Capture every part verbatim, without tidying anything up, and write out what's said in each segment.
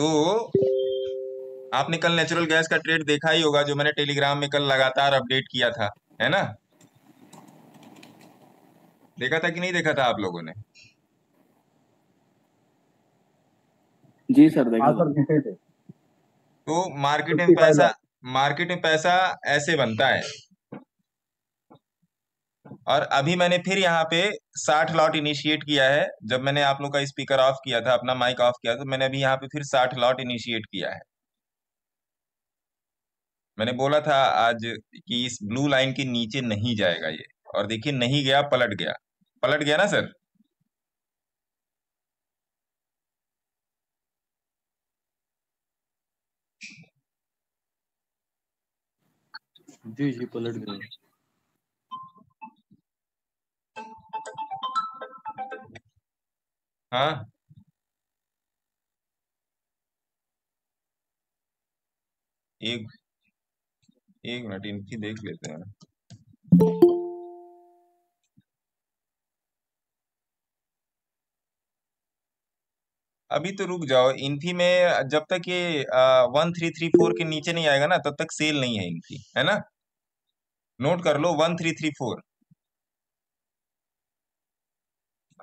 तो आपने कल नेचुरल गैस का ट्रेड देखा ही होगा जो मैंने टेलीग्राम में कल लगातार अपडेट किया था, है ना? देखा था कि नहीं देखा था आप लोगों ने? जी सर देखा था। तो मार्केट में पैसा मार्केट में पैसा ऐसे बनता है। और अभी मैंने फिर यहाँ पे साठ लॉट इनिशिएट किया है। जब मैंने आप लोग का स्पीकर ऑफ किया था, अपना माइक ऑफ किया, तो मैंने अभी यहाँ पे फिर साठ लॉट इनिशिएट किया है। मैंने बोला था आज कि इस ब्लू लाइन के नीचे नहीं जाएगा ये, और देखिए नहीं गया, पलट गया। पलट गया ना सर? जी जी पलट गया। हाँ एक एक मिनट इनकी देख लेते हैं। अभी तो रुक जाओ, इनफी में जब तक ये वन थ्री थ्री फोर के नीचे नहीं आएगा ना तब तक सेल नहीं है इनकी, है ना? नोट कर लो वन थ्री थ्री फोर।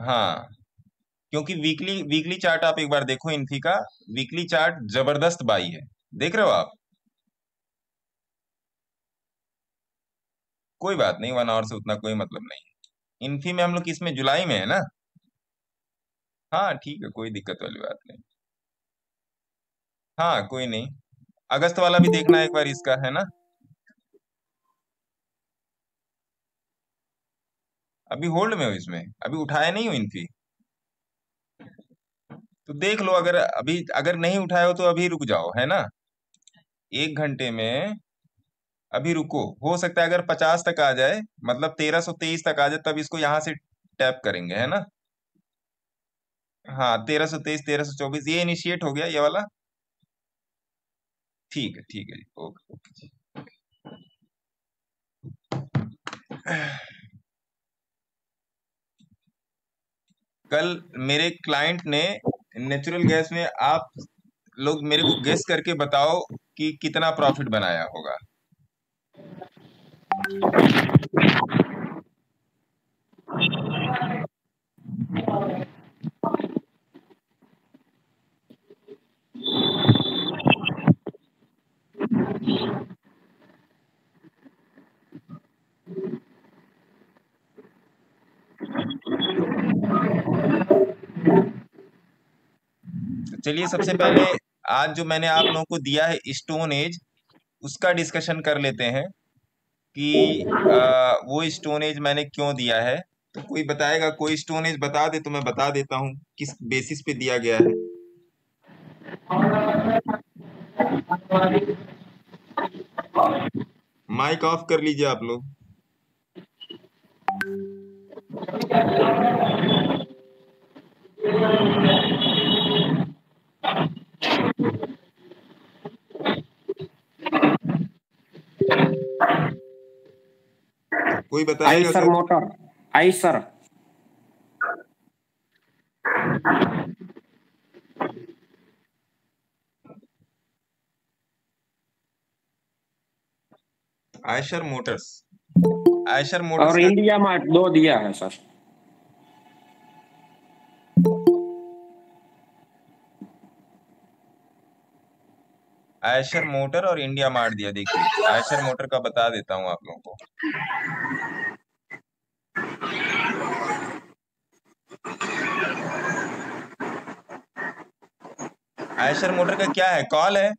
हाँ, क्योंकि वीकली वीकली चार्ट आप एक बार देखो, इन्फी का वीकली चार्ट जबरदस्त बाई है, देख रहे हो आप? कोई बात नहीं, वन आवर से उतना कोई मतलब नहीं। इन्फी में हम लोग इसमें जुलाई में है ना? हाँ ठीक है, कोई दिक्कत वाली बात नहीं। हाँ कोई नहीं, अगस्त वाला भी देखना एक बार इसका, है ना? अभी होल्ड में हो, इसमें अभी उठाया नहीं हो इन्फी, तो देख लो। अगर अभी अगर नहीं उठाए हो तो अभी रुक जाओ, है ना? एक घंटे में अभी रुको, हो सकता है अगर पचास तक आ जाए, मतलब तेरह सौ तेईस तक आ जाए, तब इसको यहाँ से टैप करेंगे, है ना? हाँ तेरह सौ तेईस तेरह सौ चौबीस ये इनिशिएट हो गया ये वाला, ठीक है ठीक है जी, ओके ओके। कल मेरे क्लाइंट ने नेचुरल गैस में, आप लोग मेरे को गेस करके बताओ कि कितना प्रॉफिट बनाया होगा। चलिए सबसे पहले आज जो मैंने आप लोगों को दिया है स्टोन एज, उसका डिस्कशन कर लेते हैं कि आ, वो स्टोन एज मैंने क्यों दिया है। तो कोई बताएगा, कोई स्टोन एज बता दे तो मैं बता देता हूं किस बेसिस पे दिया गया है। माइक ऑफ कर लीजिए आप लोग। कोई बताएगा? सर मोटर आई sir, Eicher Motors, Eicher Motors और इंडिया मार्ट दो दिया है सर। आयशर मोटर और इंडिया मार्ट दिया। देखिए आयशर मोटर का बता देता हूं आप लोगों को। आयशर मोटर का क्या है, कॉल है।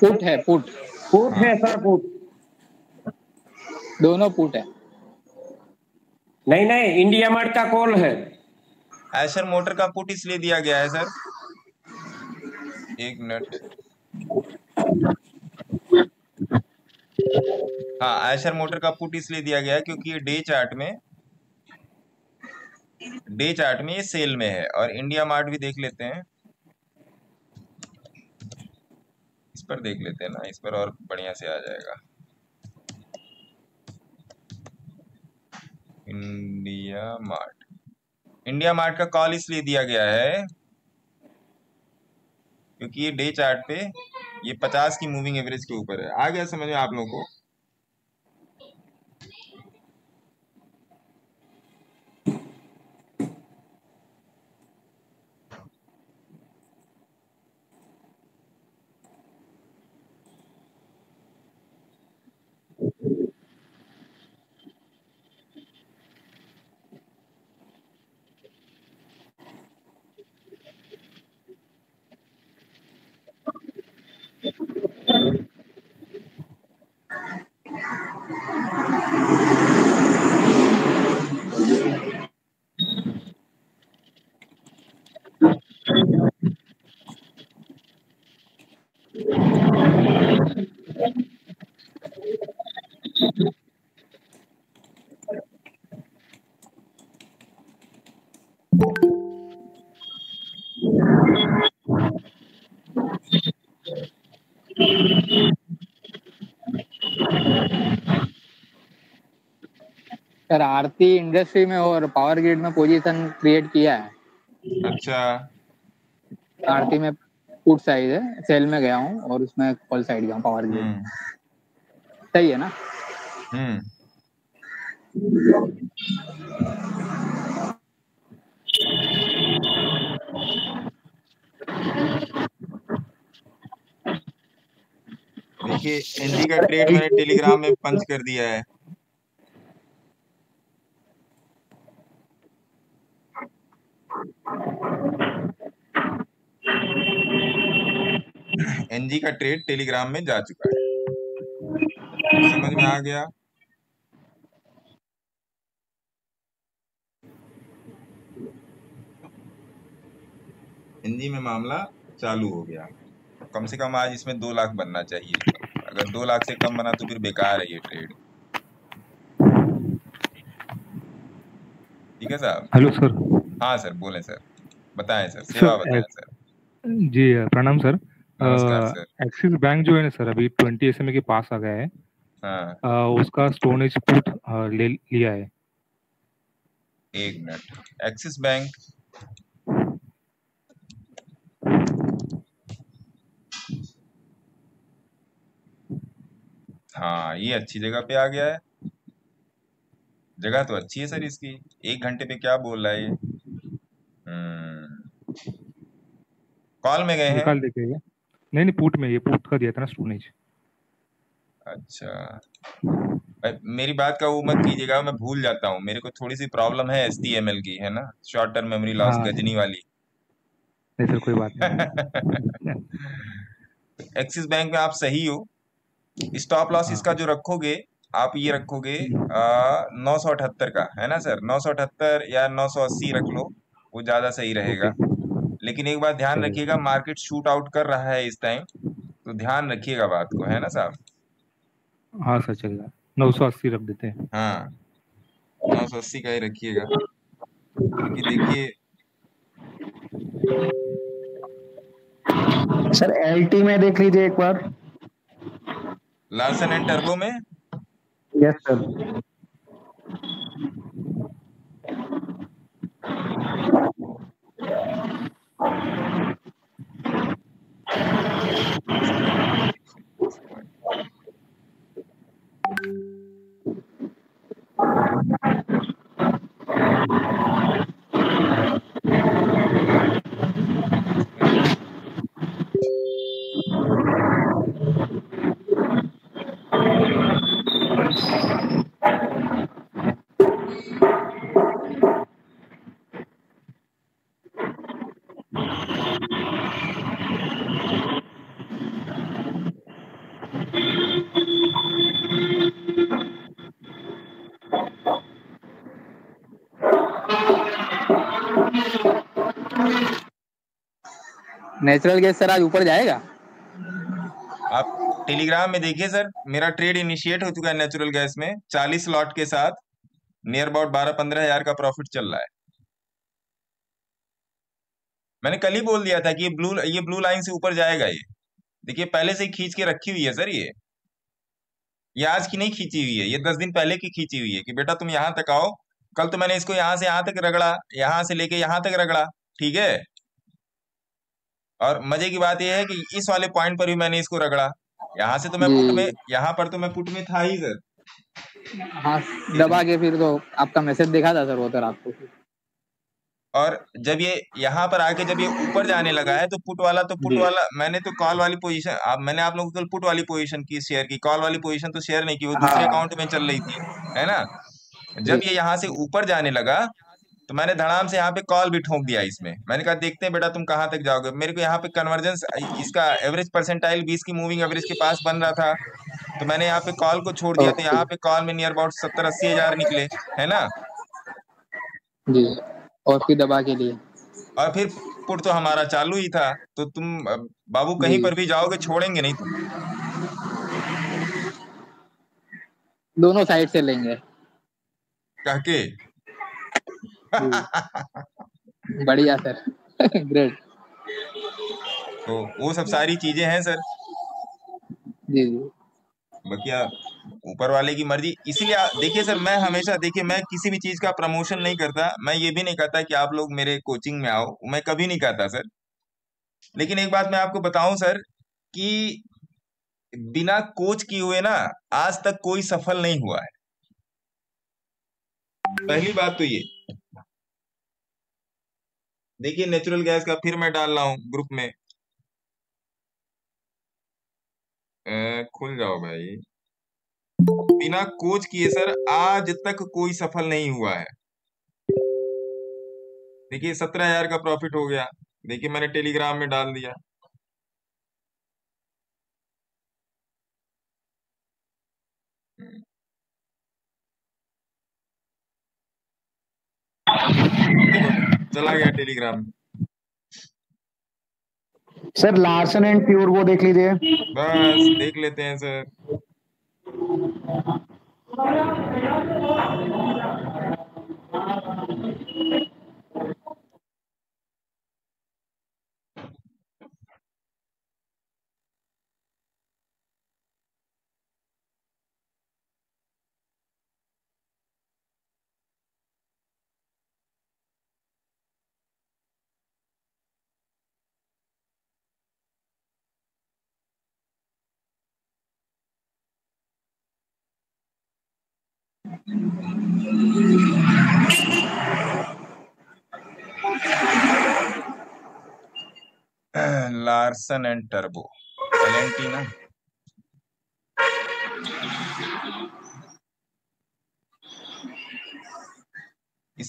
पुट है, पुट पुट है सर, पुट दोनों पुट है। नहीं नहीं इंडिया मार्ट का कॉल है, आयशर मोटर का पुट इसलिए दिया गया है सर। एक मिनट, हाँ आयशर मोटर का पुट इसलिए दिया गया है क्योंकि ये डे चार्ट में डे चार्ट में ये सेल में है। और इंडिया मार्ट भी देख लेते हैं, इस पर देख लेते हैं ना, इस पर और बढ़िया से आ जाएगा। इंडिया मार्ट इंडिया मार्ट का कॉल इसलिए दिया गया है क्योंकि ये डे चार्ट पे ये पचास की मूविंग एवरेज के ऊपर है। आ गया समझ में आप लोगों को? सर आरती इंडस्ट्री में और पावर ग्रिड में पोजीशन क्रिएट किया है। अच्छा। आरती में पुट साइड है, सेल में गया हूँ और उसमें कॉल साइड गया हूँ पावर ग्रिड में। सही है ना? देखिए एनजी का ट्रेड मैंने टेलीग्राम में पंच कर दिया है। एनजी का ट्रेड टेलीग्राम में जा चुका है। समझ में आ गया? एनजी में मामला चालू हो गया। कम से कम आज इसमें दो लाख बनना चाहिए। अगर दो लाख से कम बना तो फिर बेकार है ये ट्रेड। ठीक है साहब। Hello sir. हाँ सर बोले सर, बताएं सर, सेवा बताएं सर। जी प्रणाम सर। एक्सिस बैंक जो है ना सर अभी ट्वेंटी एसएमए के पास आ गया है। हाँ। आ, उसका स्टोन एज पुट ले लिया है। एक मिनट, एक्सिस बैंक हाँ ये अच्छी जगह पे आ गया है। जगह तो अच्छी है सर इसकी। एक घंटे पे क्या बोल रहा है ये? कॉल में गए हैं? कॉल देखेगा। नहीं नहीं पुट में, ये पुट का दिया था ना स्टोनेज। अच्छा, मेरी बात का वो मत कीजिएगा, मैं भूल जाता हूँ। मेरे को थोड़ी सी प्रॉब्लम है एसटीएमएल की, है ना, short term memory loss Ghajini वाली। नहीं सर कोई बात नहीं। एक्सिस बैंक में आप सही हो। स्टॉप लॉस इसका जो रखोगे आप ये रखोगे नौ सौ अठहत्तर का, है ना सर, नौ सौ अठहत्तर या नौ सौ अस्सी रख लो, वो ज्यादा सही रहेगा। लेकिन एक बात ध्यान रखिएगा, मार्केट शूट आउट कर रहा है इस टाइम, तो ध्यान रखिएगा बात को, है ना साहब। हाँ सर चलेगा, नौ सौ अस्सी रख देते हैं। हाँ नौ सौ अस्सी का ही रखिएगा क्योंकि देखिए सर एलटी में देख लीजिए एक बार, लार्सन एंड टर्बो में। Yes sir. Natural gas sir आज ऊपर जाएगा? आप टेलीग्राम में देखिए सर, मेरा ट्रेड इनिशिएट हो चुका है नेचुरल गैस में चालीस लॉट के साथ। नियर अबाउट बारह पंद्रह हजार का प्रॉफिट चल रहा है। मैंने कल ही बोल दिया था कि ये ब्लू ये ब्लू लाइन से ऊपर जाएगा। ये देखिए पहले से ही खींच के रखी हुई है सर। ये ये आज की नहीं खींची हुई है, ये दस दिन पहले की खींची हुई है कि बेटा तुम यहाँ तक आओ, कल तो मैंने इसको यहां से यहां तक रगड़ा, यहां से लेके यहां तक रगड़ा, ठीक है। और मजे की बात यह है कि इस वाले पॉइंट पर भी मैंने इसको रगड़ा, यहाँ से तो मैं पुट में, यहाँ पर तो मैं पुट में था ही सर। हाँ, दबा के फिर तो आपका मैसेज देखा था सर वो सर आपको। और जब ये यहाँ पर आके जब ये ऊपर जाने लगा है तो पुट वाला तो पुट वाला मैंने तो कॉल वाली पोजीशन, आप मैंने आप लोगों को पुट वाली पोजीशन की शेयर की, कॉल वाली पोजीशन तो शेयर नहीं की, वो दूसरे अकाउंट में चल रही थी, है ना। जब ये यहाँ से ऊपर जाने लगा तो मैंने धड़ाम से यहाँ पे कॉल भी ठोंक दिया इसमें। मैंने कहा देखते हैं बेटा तुम कहाँ तक जाओगे। मेरे को यहाँ पे कन्वर्जेंस इसका एवरेज परसेंटाइल बीस की मूविंग एवरेज के पास बन रहा था तो मैंने यहाँ पे कॉल को छोड़ दिया। तो यहाँ पे कॉल में नियर अबाउट सत्तर अस्सी हजार निकले, है ना जी। और फिर दबा के लिए और फिर पुट तो हमारा चालू ही था। तो तुम बाबू कहीं पर भी जाओगे छोड़ेंगे नहीं, तुम दोनों साइड से लेंगे कहके। बढ़िया सर, ग्रेट। तो वो सब सारी चीजें हैं सर जी जी। बकिया ऊपर वाले की मर्जी। इसीलिए देखिए सर, मैं हमेशा देखिए मैं किसी भी चीज का प्रमोशन नहीं करता। मैं ये भी नहीं कहता कि आप लोग मेरे कोचिंग में आओ, मैं कभी नहीं कहता सर। लेकिन एक बात मैं आपको बताऊं सर कि बिना कोच किए हुए ना आज तक कोई सफल नहीं हुआ है। पहली बात तो ये देखिए, नेचुरल गैस का फिर मैं डाल रहा हूं ग्रुप में। ए, खुल जाओ भाई। बिना कोच किए सर आज तक कोई सफल नहीं हुआ है। देखिए सत्रह हजार का प्रॉफिट हो गया, देखिए मैंने टेलीग्राम में डाल दिया। चला गया Telegram sir. Larsen and pure वो देख लीजिए, बस देख लेते हैं sir. Larsen and turbo LNT ना,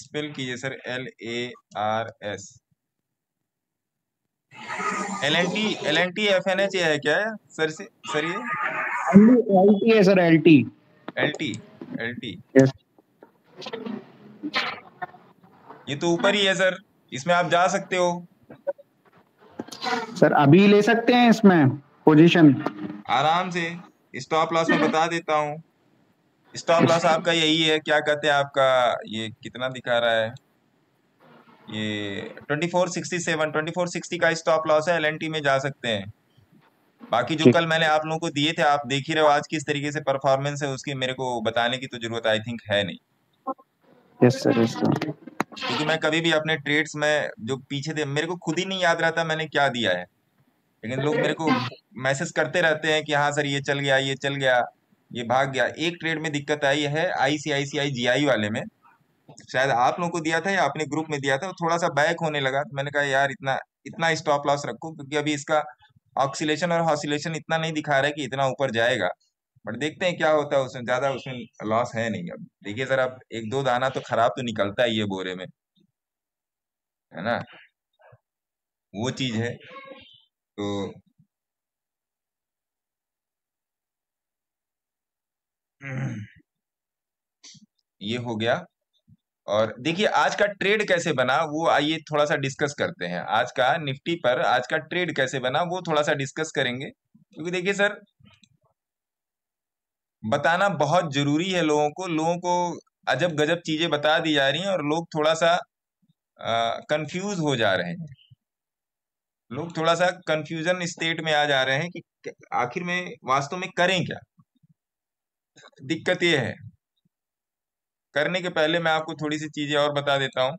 स्पेल कीजिए sir L A R S. LNT LNT FNH है क्या सर? से सर ये एलटी है sir, LT LT LT yes. ये तो ऊपर ही है सर, इसमें आप जा सकते हो सर। अभी ले सकते हैं इसमें पोजीशन आराम से। स्टॉप लॉस में बता देता हूँ, स्टॉप लॉस आपका यही है, क्या कहते हैं आपका ये कितना दिखा रहा है, ये चौबीस सौ सरसठ चौबीस सौ साठ का स्टॉप लॉस है। एलएनटी में जा सकते हैं। बाकी जो कल मैंने आप लोगों को दिए थे आप देख ही रहे हो आज किस तरीके से परफॉर्मेंस है, उसकी मेरे को बताने की तो जरूरत आई थिंक है नहीं। Yes sir, yes sir. क्योंकि मैं कभी भी अपने ट्रेड्स में जो पीछे दे मेरे को खुद ही नहीं याद रहता मैंने क्या दिया है, लेकिन लोग मेरे को मैसेज करते रहते हैं कि हाँ सर ये चल गया, ये चल गया, ये भाग गया। एक ट्रेड में दिक्कत आई है आईसीआईसीआई जीआई वाले में, शायद आप लोगों को दिया था या अपने ग्रुप में दिया था, थोड़ा सा बैक होने लगा तो मैंने कहा यार इतना इतना स्टॉप लॉस रखो क्योंकि अभी इसका ऑक्सीलेशन और हॉसिलेशन इतना नहीं दिखा रहा है कि इतना ऊपर जाएगा, बट देखते हैं क्या होता है। उसमें ज्यादा उसमें लॉस है नहीं। अब देखिए सर अब एक दो दाना तो खराब तो निकलता ही है बोरे में, है ना, वो चीज है। तो ये हो गया। और देखिए आज का ट्रेड कैसे बना वो आइए थोड़ा सा डिस्कस करते हैं। आज का निफ्टी पर आज का ट्रेड कैसे बना वो थोड़ा सा डिस्कस करेंगे, क्योंकि देखिए सर बताना बहुत जरूरी है लोगों को। लोगों को अजब गजब चीजें बता दी जा रही हैं और लोग थोड़ा सा कंफ्यूज हो जा रहे हैं, लोग थोड़ा सा कंफ्यूजन स्टेट में आ जा रहे हैं कि आखिर में वास्तव में करें क्या। दिक्कत यह है करने के पहले मैं आपको थोड़ी सी चीजें और बता देता हूँ।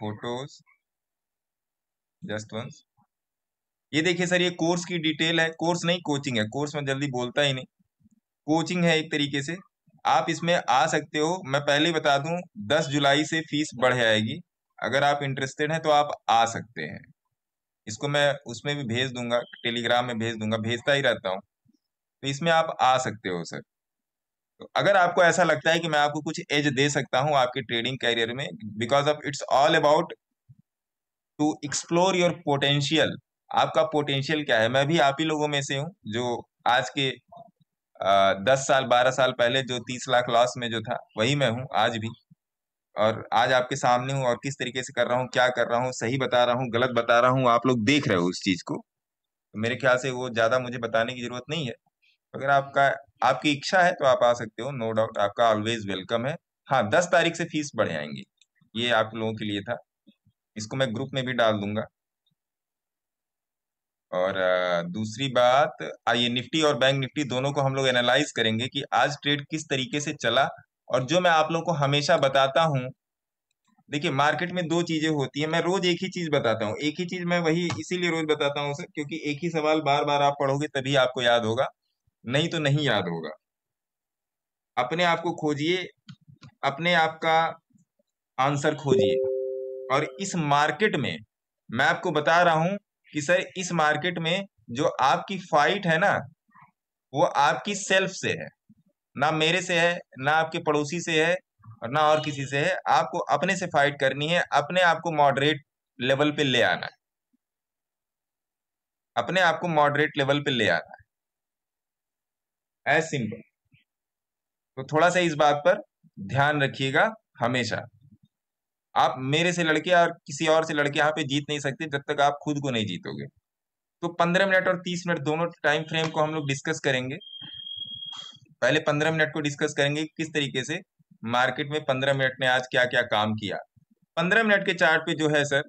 फोटोज जस्ट वंस, ये देखिए सर, ये कोर्स की डिटेल है, कोर्स नहीं कोचिंग है, कोर्स में जल्दी बोलता ही नहीं, कोचिंग है एक तरीके से, आप इसमें आ सकते हो। मैं पहले ही बता दूं दस जुलाई से फीस बढ़ जाएगी, अगर आप इंटरेस्टेड हैं तो आप आ सकते हैं। इसको मैं उसमें भी भेज दूंगा, टेलीग्राम में भेज दूंगा, भेजता ही रहता हूँ, तो इसमें आप आ सकते हो सर। तो अगर आपको ऐसा लगता है कि मैं आपको कुछ एज दे सकता हूँ आपके ट्रेडिंग कैरियर में, because of it's all about to explore your potential, आपका पोटेंशियल क्या है। मैं भी आप ही लोगों में से हूँ जो आज के आ, दस साल बारह साल पहले जो तीस लाख लॉस में जो था वही मैं हूँ आज भी, और आज आपके सामने हूँ और किस तरीके से कर रहा हूँ, क्या कर रहा हूँ, सही बता रहा हूँ, गलत बता रहा हूँ, आप लोग देख रहे हो उस चीज को। तो मेरे ख्याल से वो ज्यादा मुझे बताने की जरूरत नहीं है। अगर आपका आपकी इच्छा है तो आप आ सकते हो, नो डाउट, आपका ऑलवेज वेलकम है। हाँ, दस तारीख से फीस बढ़ जाएंगी, ये आप लोगों के लिए था, इसको मैं ग्रुप में भी डाल दूंगा। और दूसरी बात, आइए निफ्टी और बैंक निफ्टी दोनों को हम लोग एनालाइज करेंगे कि आज ट्रेड किस तरीके से चला। और जो मैं आप लोगों को हमेशा बताता हूं, देखिए मार्केट में दो चीजें होती है, मैं रोज एक ही चीज बताता हूं, एक ही चीज मैं वही इसीलिए रोज बताता हूं सर क्योंकि एक ही सवाल बार बार आप पढ़ोगे तभी आपको याद होगा, नहीं तो नहीं याद होगा। अपने आप को खोजिए, अपने आप का आंसर खोजिए। और इस मार्केट में मैं आपको बता रहा हूं कि सर इस मार्केट में जो आपकी फाइट है ना, वो आपकी सेल्फ से है, ना मेरे से है, ना आपके पड़ोसी से है, और ना और किसी से है। आपको अपने से फाइट करनी है, अपने आप को मॉडरेट लेवल पे ले आना है, अपने आप को मॉडरेट लेवल पे ले आना है, एज सिंपल। तो थोड़ा सा इस बात पर ध्यान रखिएगा हमेशा। आप मेरे से लड़के और किसी और से लड़के यहाँ पे जीत नहीं सकते जब तक आप खुद को नहीं जीतोगे। तो पंद्रह मिनट और तीस मिनट दोनों टाइम फ्रेम को हम लोग डिस्कस करेंगे। पहले पंद्रह मिनट को डिस्कस करेंगे किस तरीके से मार्केट में पंद्रह मिनट ने आज क्या क्या काम किया। पंद्रह मिनट के चार्ट पे जो है सर,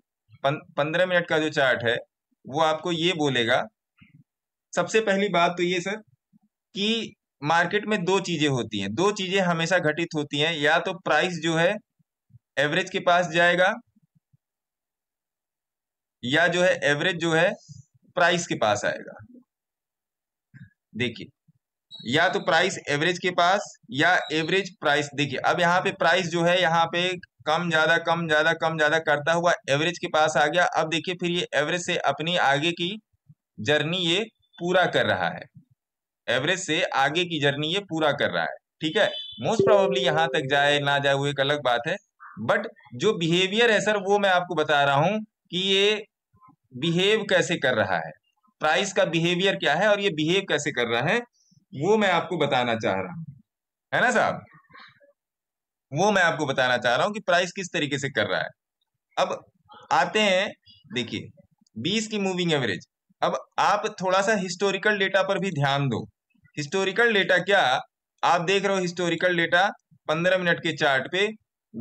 पंद्रह मिनट का जो चार्ट है वो आपको ये बोलेगा, सबसे पहली बात तो ये सर कि मार्केट में दो चीजें होती हैं, दो चीजें हमेशा घटित होती हैं, या तो प्राइस जो है एवरेज के पास जाएगा या जो है एवरेज जो है प्राइस के पास आएगा। देखिए, या तो प्राइस एवरेज के पास या एवरेज प्राइस, देखिए अब यहाँ पे प्राइस जो है यहाँ पे कम ज्यादा कम ज्यादा कम ज्यादा करता हुआ एवरेज के पास आ गया। अब देखिए फिर ये एवरेज से अपनी आगे की जर्नी ये पूरा कर रहा है, एवरेज से आगे की जर्नी ये पूरा कर रहा है, ठीक है। मोस्ट प्रोबेबली यहाँ तक जाए ना जाए वो एक अलग बात है, बट जो बिहेवियर है सर वो मैं आपको बता रहा हूं कि ये बिहेव कैसे कर रहा है, प्राइस का बिहेवियर क्या है और ये बिहेव कैसे कर रहा है वो मैं आपको बताना चाह रहा हूं, है ना साहब। वो मैं आपको बताना चाह रहा हूं कि प्राइस किस तरीके से कर रहा है। अब आते हैं, देखिए बीस की मूविंग एवरेज। अब आप थोड़ा सा हिस्टोरिकल डेटा पर भी ध्यान दो। हिस्टोरिकल डेटा क्या आप देख रहे हो, हिस्टोरिकल डेटा पंद्रह मिनट के चार्ट पे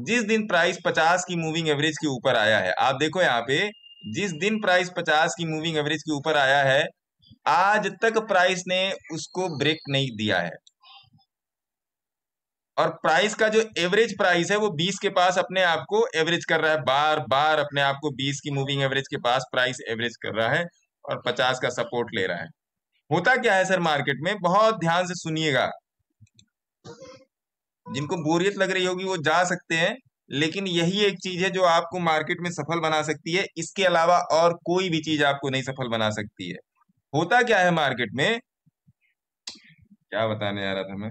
जिस दिन प्राइस पचास की मूविंग एवरेज के ऊपर आया है, आप देखो यहाँ पे, जिस दिन प्राइस पचास की मूविंग एवरेज के ऊपर आया है आज तक प्राइस ने उसको ब्रेक नहीं दिया है। और प्राइस का जो एवरेज प्राइस है वो बीस के पास अपने आप को एवरेज कर रहा है, बार बार अपने आप को बीस की मूविंग एवरेज के पास प्राइस एवरेज कर रहा है और पचास का सपोर्ट ले रहा है। होता क्या है सर मार्केट में, बहुत ध्यान से सुनिएगा, जिनको बोरियत लग रही होगी वो जा सकते हैं, लेकिन यही एक चीज है जो आपको मार्केट में सफल बना सकती है, इसके अलावा और कोई भी चीज आपको नहीं सफल बना सकती है। होता क्या है मार्केट में, क्या बताने जा रहा था मैं,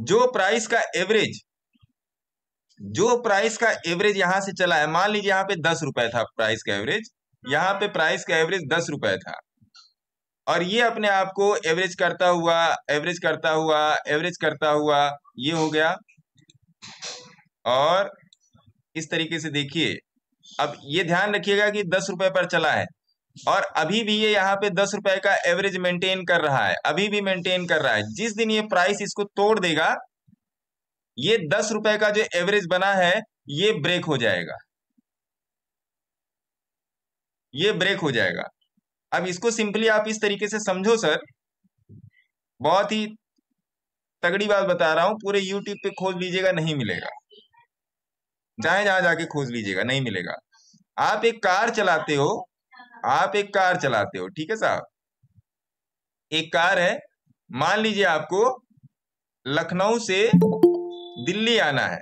जो प्राइस का एवरेज, जो प्राइस का एवरेज यहां से चला है, मान लीजिए यहाँ पे दस रुपए था प्राइस का एवरेज, यहाँ पे प्राइस का एवरेज दस रुपए था और ये अपने आप को एवरेज करता हुआ एवरेज करता हुआ एवरेज करता हुआ ये हो गया। और इस तरीके से देखिए, अब ये ध्यान रखिएगा कि दस रुपए पर चला है और अभी भी ये यहाँ पे दस रुपए का एवरेज मेंटेन कर रहा है, अभी भी मेंटेन कर रहा है। जिस दिन ये प्राइस इसको तोड़ देगा, ये दस रुपए का जो एवरेज बना है ये ब्रेक हो जाएगा, ये ब्रेक हो जाएगा। अब इसको सिंपली आप इस तरीके से समझो सर बहुत ही तगड़ी बात बता रहा हूं, पूरे यूट्यूब पे खोज लीजिएगा नहीं मिलेगा, जहां जहां जाके खोज लीजिएगा नहीं मिलेगा। आप एक कार चलाते हो, आप एक कार चलाते हो, ठीक है साहब, एक कार है, मान लीजिए आपको लखनऊ से दिल्ली आना है,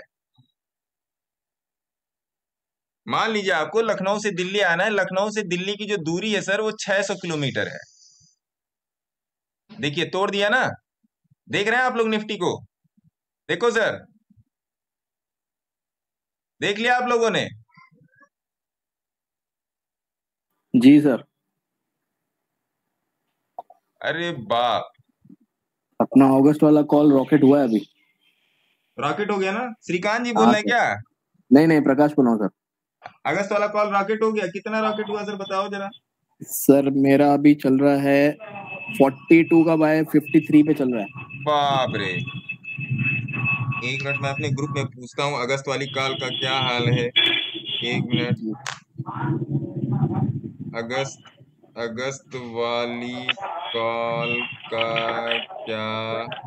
मान लीजिए आपको लखनऊ से दिल्ली आना है, लखनऊ से दिल्ली की जो दूरी है सर वो छह सौ किलोमीटर है। देखिए तोड़ दिया ना, देख रहे हैं आप लोग निफ्टी को, देखो सर, देख लिया आप लोगों ने? जी सर। अरे बाप, अपना अगस्त वाला कॉल रॉकेट हुआ है, अभी रॉकेट हो गया ना। श्रीकांत जी बोल रहे हैं क्या? नहीं नहीं, प्रकाश बोल रहा हूँ सर। अगस्त वाला कॉल रॉकेट हो गया, कितना रॉकेट हुआ सर बताओ जरा। सर मेरा अभी चल रहा है बयालीस का बाय तिरेपन पे चल रहा है। बाप रे, एक मिनट मैं अपने ग्रुप में पूछता हूँ अगस्त वाली कॉल का क्या हाल है, एक मिनट। अगस्त अगस्त वाली कॉल का क्या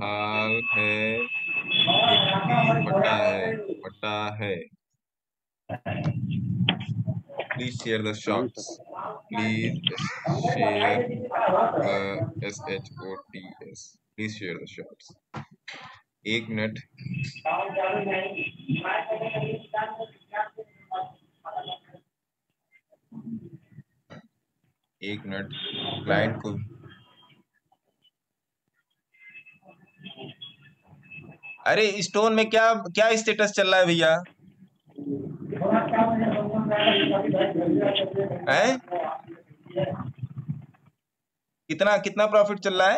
हाल है, पता है पता है। Please share the shots. Please share uh, S H O T S. Please share the shots. एक मिनट। एक मिनट क्लाइंट को अरे स्टोन में क्या क्या स्टेटस चल रहा है भैया है? कितना कितना प्रॉफिट चल रहा है?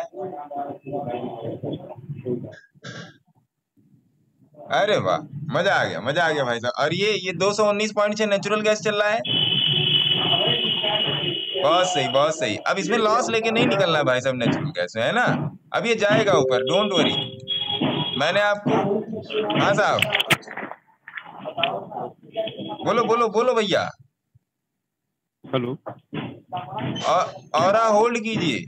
अरे वाह, मजा आ गया, मजा आ गया भाई साहब। और ये ये दो सौ उन्नीस पॉइंट से नेचुरल गैस चल रहा है। बहुत सही बहुत सही। अब इसमें लॉस लेके नहीं निकलना भाई साहब, नेचुरल गैस है ना, अब ये जाएगा ऊपर, डोंट वरी। मैंने आपको, हाँ साहब बोलो बोलो बोलो भैया। हेलो, ऑरा होल्ड कीजिए,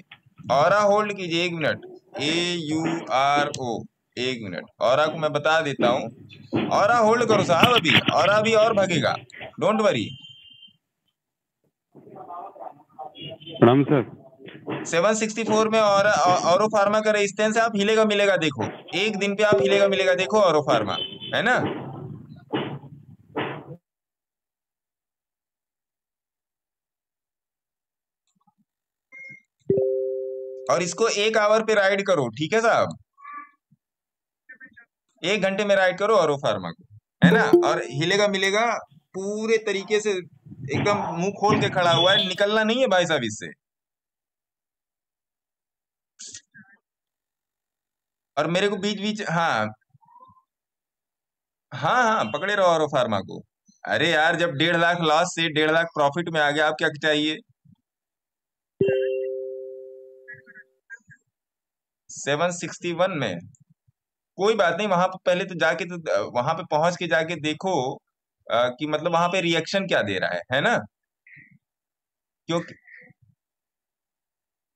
ऑरा होल्ड कीजिए एक मिनट, ए यू आर ओ, एक मिनट। ऑरा को मैं बता देता हूँ, ऑरा होल्ड करो साहब, अभी ऑरा भी और भागेगा, डोंट वरी। प्रणाम सर। सेवन सिक्सटी फोर में ऑरा ऑरो फार्मा का रेजिस्टेंस है, आप हिलेगा मिलेगा देखो, एक दिन पे आप हिलेगा मिलेगा देखो ऑरो फार्मा, है ना। और इसको एक आवर पे राइड करो, ठीक है साहब, एक घंटे में राइड करो और फार्मा को, है ना। और हिलेगा मिलेगा पूरे तरीके से, एकदम मुंह खोल के खड़ा हुआ है, निकलना नहीं है भाई साहब इससे। और मेरे को बीच बीच, हाँ हाँ हाँ पकड़े रहो और फार्मा को। अरे यार, जब डेढ़ लाख लॉस से डेढ़ लाख प्रॉफिट में आ गया, आप क्या चाहिए। सेवन सिक्सटी वन में कोई बात नहीं, वहां पर पहले तो जाके, तो वहां पे पहुंच के जाके देखो आ, कि मतलब वहां पे रिएक्शन क्या दे रहा है है ना। क्योंकि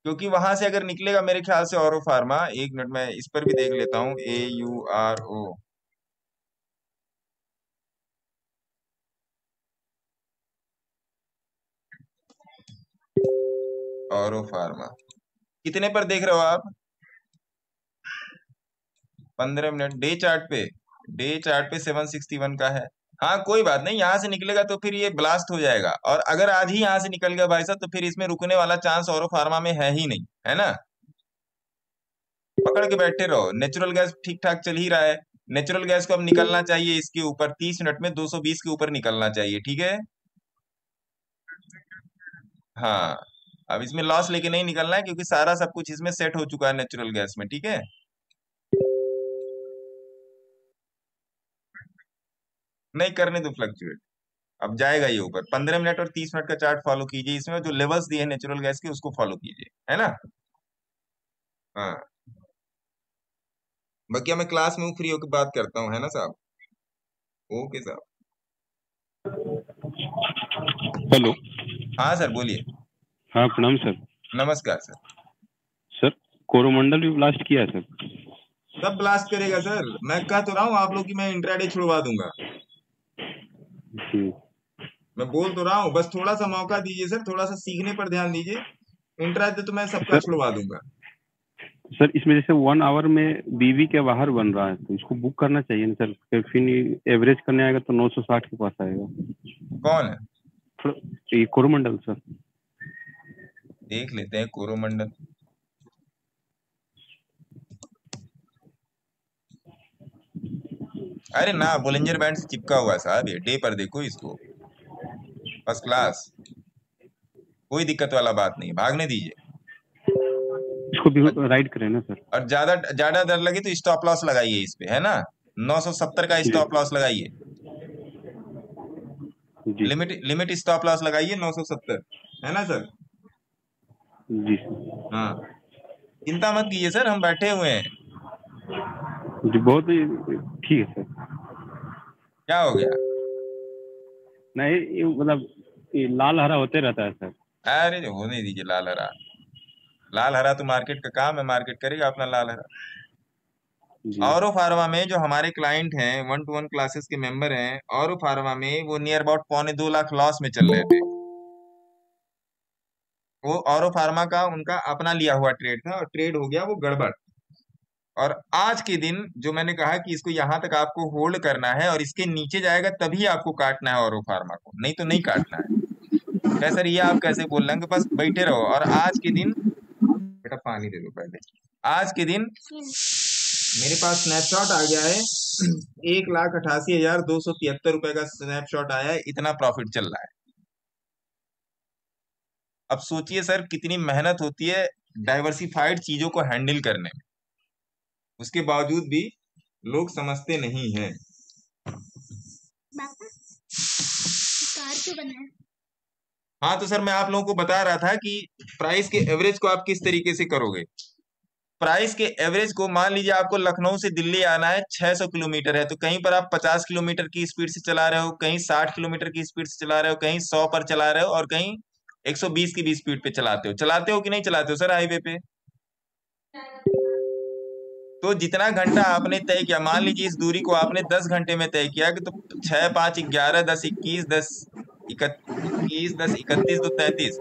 क्योंकि वहां से अगर निकलेगा मेरे ख्याल से औरो फार्मा, एक मिनट मैं इस पर भी देख लेता हूं, ए यू आर ओ, औरो फार्मा कितने पर देख रहे हो आप? पंद्रह मिनट डे चार्ट पे, डे चार्ट पे सेवन सिक्सटी वन का है। हाँ कोई बात नहीं, यहाँ से निकलेगा तो फिर ये ब्लास्ट हो जाएगा। और अगर आज ही यहाँ से निकल गया भाई साहब तो फिर इसमें रुकने वाला चांस औरो फार्मा में है ही नहीं, है ना। पकड़ के बैठे रहो। नेचुरल गैस ठीक ठाक चल ही रहा है, नेचुरल गैस को अब निकलना चाहिए, इसके ऊपर तीस मिनट में दो सौ बीस के ऊपर निकलना चाहिए, ठीक है। हाँ, अब इसमें लॉस लेके नहीं निकलना है क्योंकि सारा सब कुछ इसमें सेट हो चुका है नेचुरल गैस में, ठीक है। नहीं करने दो फ्लक्चुएट, अब जाएगा ये ऊपर। पंद्रह मिनट और तीस मिनट का चार्ट फॉलो कीजिए, इसमें जो लेवल्स दिए हैं नेचुरल गैस के उसको फॉलो कीजिए, है ना। हाँ, बाकी मैं क्लास में फ्री होकर बात करता हूँ, है ना साहब। ओके साहब। हेलो, हाँ सर बोलिए। हाँ प्रणाम सर। नमस्कार सर। सर कोरोमंडल भी ब्लास्ट किया है सर, सब ब्लास्ट करेगा सर। मैं कह तो रहा हूँ आप लोग की मैं इंट्राडे छुड़वा दूंगा, मैं बोल तो रहा हूँ, बस थोड़ा सा मौका दीजिए सर, थोड़ा सा सीखने पर ध्यान दीजिए। इंट्राडे तो मैं सबका छुड़वा दूंगा सर। इसमें जैसे वन आवर में बीवी के बाहर बन रहा है तो इसको बुक करना चाहिए ना सर, फिर एवरेज करने आएगा तो नौ सौ साठ के पास आएगा। कौन है? ये कोरोमंडल सर। देख लेते हैं कोरोमंडल। अरे ना, बोलिंजर बैंड से चिपका हुआ है साहब, ये डे पर देखो इसको, फर्स्ट क्लास, कोई दिक्कत वाला बात नहीं, भागने दीजिए इसको भी, और राइड करें ना सर। और ज्यादा ज्यादा डर लगे तो स्टॉप लॉस लगाइए इस पे, है ना, नौ सौ सत्तर का स्टॉप लॉस लगाइए, लिमिट लिमिट स्टॉप लॉस लगाइए नौ सौ सत्तर, है ना सर जी। हाँ, चिंता मत कीजिए सर, हम बैठे हुए हैं जी, बहुत ठीक है सर। क्या हो गया? नहीं मतलब लाल हरा होते रहता है सर। अरे हो नहीं दीजिए लाल हरा, लाल हरा तो मार्केट का काम है, मार्केट करेगा अपना लाल हरा। औरो फार्मा में जो हमारे क्लाइंट हैं, वन टू वन क्लासेस के मेंबर हैं, औरो फार्मा में वो नियर अबाउट पौने दो लाख लॉस में चल रहे थे। वो औरो फार्मा का उनका अपना लिया हुआ ट्रेड था और ट्रेड हो गया वो गड़बड़। और आज के दिन जो मैंने कहा कि इसको यहाँ तक आपको होल्ड करना है और इसके नीचे जाएगा तभी आपको काटना है औरो फार्मा को, नहीं तो नहीं काटना है। सर ये आप कैसे बोल रहे हैं, बस बैठे रहो। और आज के दिन बेटा पानी दे दो पहले। आज के दिन मेरे पास स्नैपशॉट आ गया है, एक लाख अठासी हजार दो सौ तिहत्तर रुपए का स्नैपशॉट आया है, इतना प्रॉफिट चल रहा है। अब सोचिए सर कितनी मेहनत होती है डाइवर्सिफाइड चीजों को हैंडल करने में, उसके बावजूद भी लोग समझते नहीं है। हाँ तो सर मैं आप लोगों को बता रहा था कि प्राइस के एवरेज को आप किस तरीके से करोगे। प्राइस के एवरेज को मान लीजिए आपको लखनऊ से दिल्ली आना है, छह सौ किलोमीटर है, तो कहीं पर आप पचास किलोमीटर की स्पीड से चला रहे हो, कहीं साठ किलोमीटर की स्पीड से चला रहे हो, कहीं सौ पर चला रहे हो और कहीं एक सौ बीस की भी स्पीड पे चलाते हो। चलाते हो कि नहीं चलाते हो सर हाईवे पे? तो जितना घंटा आपने तय किया, मान लीजिए इस दूरी को आपने दस घंटे में तय किया, तो छह पाँच ग्यारह दस इक्कीस दस इक्कीस दस इकतीस दो तैतीस,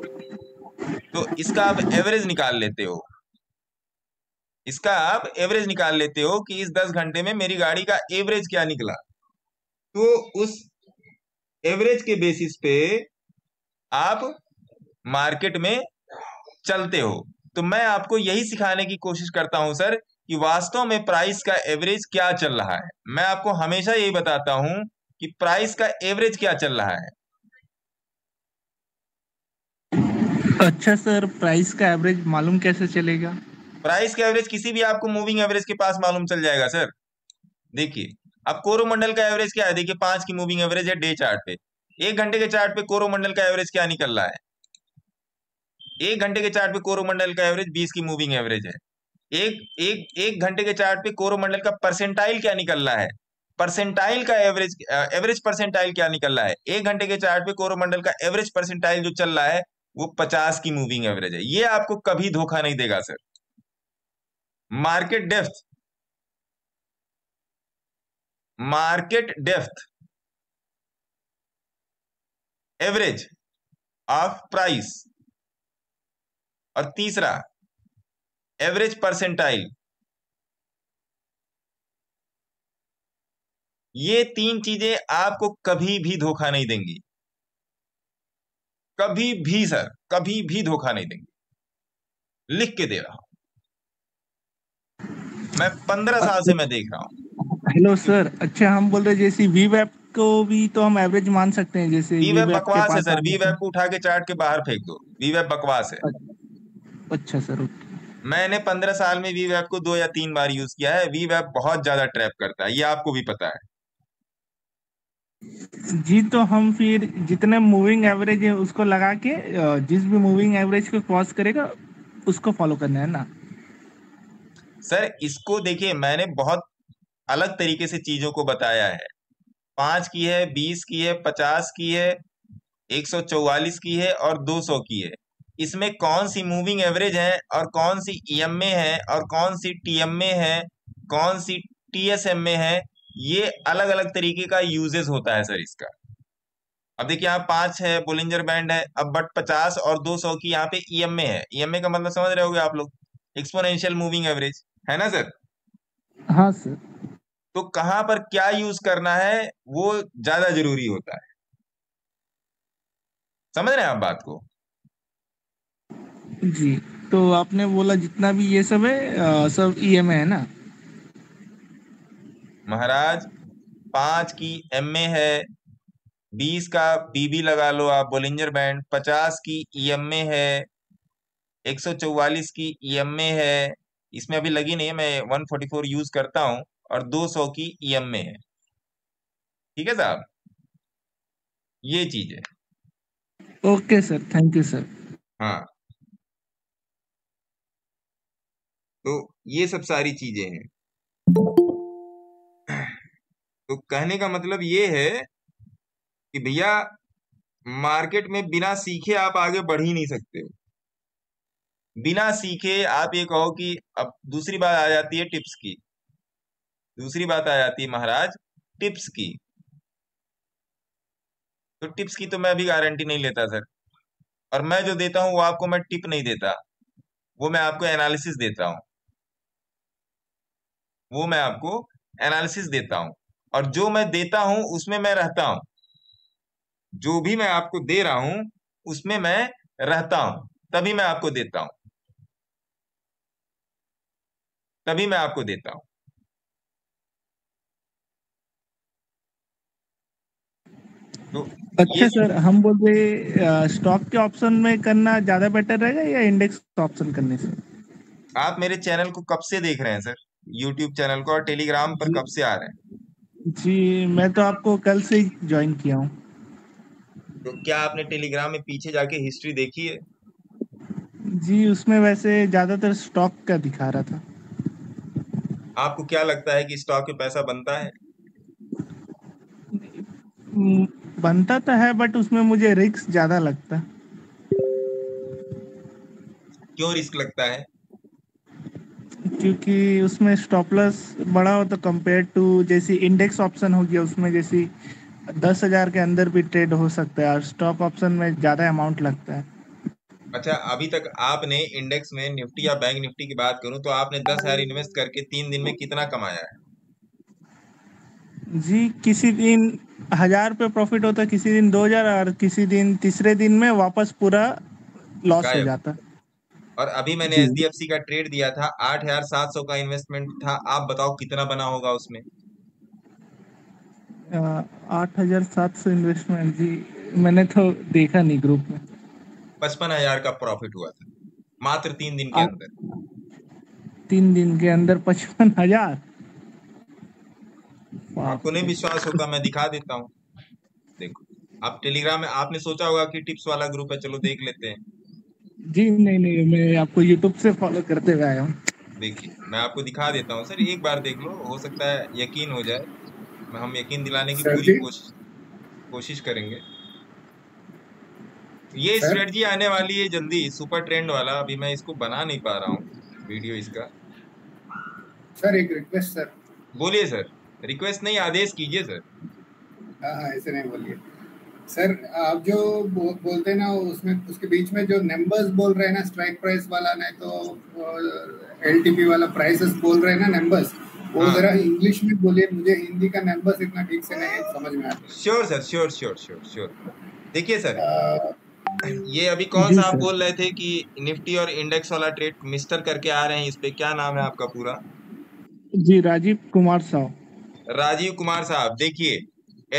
तो इसका आप एवरेज निकाल लेते हो, इसका आप एवरेज निकाल लेते हो कि इस दस घंटे में मेरी गाड़ी का एवरेज क्या निकला। तो उस एवरेज के बेसिस पे आप मार्केट में चलते हो। तो मैं आपको यही सिखाने की कोशिश करता हूं सर कि वास्तव में प्राइस का एवरेज क्या चल रहा है। मैं आपको हमेशा यही बताता हूं कि प्राइस का एवरेज क्या चल रहा है। अच्छा सर, प्राइस का एवरेज मालूम कैसे चलेगा? प्राइस का एवरेज किसी भी आपको मूविंग एवरेज के पास मालूम चल जाएगा सर। देखिए अब कोरोमंडल का एवरेज क्या है, देखिए पांच की मूविंग एवरेज है डे चार्ट पे, एक घंटे के चार्ट पे कोरोमंडल का एवरेज क्या निकल रहा है। एक घंटे के चार्ट पे कोरोमंडल का एवरेज बीस की मूविंग एवरेज है। एक एक एक घंटे के चार्ट पे कोरोमंडल का परसेंटाइल क्या निकल रहा है, परसेंटाइल का एवरेज एवरेज परसेंटाइल क्या निकल रहा है। एक घंटे के चार्ट पे कोरोमंडल का एवरेज परसेंटाइल जो चल रहा है वो पचास की मूविंग एवरेज है। ये आपको कभी धोखा नहीं देगा sir. Market depth, market depth average of price, और तीसरा एवरेज परसेंटाइल, ये तीन चीजें आपको कभी भी धोखा नहीं देंगी, कभी भी सर, कभी भी धोखा नहीं देंगे। लिख के दे रहा हूं मैं, पंद्रह साल से मैं देख रहा हूं। हेलो सर, अच्छा हम बोल रहे जैसे वीवैप को भी तो हम एवरेज मान सकते हैं, जैसे वीवैप बकवास है सर, वीवैप को उठा के चार्ट के बाहर फेंक दो, वीवैप बकवास है। अच्छा सर, मैंने पंद्रह साल में वीवैप को दो या तीन बार यूज किया है। वीवैप बहुत ज्यादा ट्रैप करता है, ये आपको भी पता है जी। तो हम फिर जितने मूविंग एवरेज है उसको लगा के जिस भी मूविंग एवरेज को क्रॉस करेगा उसको फॉलो करना है ना सर। इसको देखिए मैंने बहुत अलग तरीके से चीजों को बताया है, पांच की है, बीस की है, पचास की है, एक सौ चौवालीस की है और दो सौ की है। इसमें कौन सी मूविंग एवरेज है और कौन सी ईएमए है और कौन सी टीएमए है, कौन सी टीएसएमए है, ये अलग अलग तरीके का यूजेस होता है सर इसका। अब देखिए यहाँ पांच है, बोलिंजर बैंड है, अब बट पचास और दो सौ की यहाँ पे ईएमए है। ईएमए का मतलब समझ रहे होगे आप लोग, एक्सपोनेंशियल मूविंग एवरेज, है ना सर? हाँ सर। तो कहाँ पर क्या यूज करना है वो ज्यादा जरूरी होता है, समझ रहे हैं आप बात को जी। तो आपने बोला जितना भी ये सब है आ, सब ईएमए है ना महाराज। पांच की एमए है, बीस का बीबी लगा लो आप बोलिंजर बैंड, पचास की ईएमए है, एक सौ चौवालीस की ईएमए है, इसमें अभी लगी नहीं है, मैं वन फोर्टी फोर यूज करता हूँ, और दो सौ की ईएमए है। ठीक है साहब, ये चीज है। Okay sir, thank you sir. हाँ, तो ये सब सारी चीजें हैं। तो कहने का मतलब ये है कि भैया मार्केट में बिना सीखे आप आगे बढ़ ही नहीं सकते हो, बिना सीखे। आप ये कहो कि अब दूसरी बात आ जाती है टिप्स की, दूसरी बात आ जाती है महाराज टिप्स की। तो टिप्स की तो मैं अभी गारंटी नहीं लेता सर, और मैं जो देता हूँ वो आपको मैं टिप नहीं देता, वो मैं आपको एनालिसिस देता हूँ, वो मैं आपको एनालिसिस देता हूँ। और जो मैं देता हूँ उसमें मैं रहता हूँ, जो भी मैं आपको दे रहा हूँ उसमें मैं रहता हूँ, तभी मैं आपको देता हूँ, तभी मैं आपको देता हूँ। तो अच्छा सर, हम बोल रहे स्टॉक के ऑप्शन में करना ज्यादा बेटर रहेगा या इंडेक्स ऑप्शन करने से? आप मेरे चैनल को कब से देख रहे हैं सर, यूट्यूब चैनल को, और टेलीग्राम पर कब से आ रहे हैं? जी मैं तो आपको कल से ज्वाइन किया हूँ। तो क्या आपने टेलीग्राम में पीछे जाके हिस्ट्री देखी है? जी उसमें वैसे ज्यादातर स्टॉक का दिखा रहा था। आपको क्या लगता है कि स्टॉक पे पैसा बनता है? बनता तो है बट उसमें मुझे रिस्क ज्यादा लगता है। क्यों रिस्क लगता है? क्योंकि उसमें स्टॉप लॉस बड़ा हो, तो कंपेयर टू जैसे इंडेक्स ऑप्शन हो गया उसमें जैसे दस हजार के अंदर भी ट्रेड हो सकता है, और स्टॉक ऑप्शन में ज्यादा अमाउंट लगता है। अच्छा, अभी तक आपने इंडेक्स में निफ्टी या बैंक निफ्टी की बात करूं तो आपने दस हजार इन्वेस्ट करके तीन दिन में कितना कमाया है? जी किसी दिन हजार पे प्रॉफिट होता, किसी दिन दो हजार, और किसी दिन तीसरे दिन में वापस पूरा लॉस हो जाता। और अभी मैंने एच डी एफ सी का ट्रेड दिया था, आठ हजार सात सौ का इन्वेस्टमेंट था, आप बताओ कितना बना होगा उसमें? आठ हजार सात सौ इन्वेस्टमेंट, जी मैंने तो देखा नहीं ग्रुप में। पचपन हजार का प्रॉफिट हुआ था मात्र तीन दिन के अंदर। तीन दिन के अंदर पचपन हजार, आपको नहीं विश्वास होगा मैं दिखा देता हूँ, देखो आप टेलीग्राम में। आपने सोचा होगा कि टिप्स वाला ग्रुप है चलो देख लेते हैं। जी नहीं नहीं, मैं आपको यूट्यूब से फॉलो करते हुए आया हूँ। देखिए मैं आपको दिखा देता हूँ सर, एक बार देख लो, हो सकता है यकीन हो जाए। हम यकीन दिलाने की पूरी कोशिश कोशिश करेंगे। ये स्ट्रेटजी आने वाली है जल्दी, सुपर ट्रेंड वाला। अभी मैं इसको बना नहीं पा रहा हूँ वीडियो इसका। सर एक रिक्वेस्ट सर। बोलिए सर। रिक्वेस्ट नहीं, आदेश कीजिए सर। हाँ ऐसे नहीं बोलिए सर। आप जो बो, बोलते ना उसमें उसके बीच में जो नंबर्स बोल रहे हैं ना, स्ट्राइक प्राइस वाला नहीं तो एल टी पी वाला प्राइसेस बोल रहे हैं ना नंबर्स, वो जरा इंग्लिश में बोलिए, मुझे हिंदी का नंबर्स इतना ठीक से नहीं समझ में आता। Sure sir, sure sure sure sure. देखिए सर आ... ये अभी कौन सा आप बोल रहे थे कि निफ्टी और इंडेक्स वाला ट्रेड मिस्टर करके आ रहे हैं, इस पे क्या नाम है आपका पूरा? जी राजीव कुमार साहब। राजीव कुमार साहब, देखिए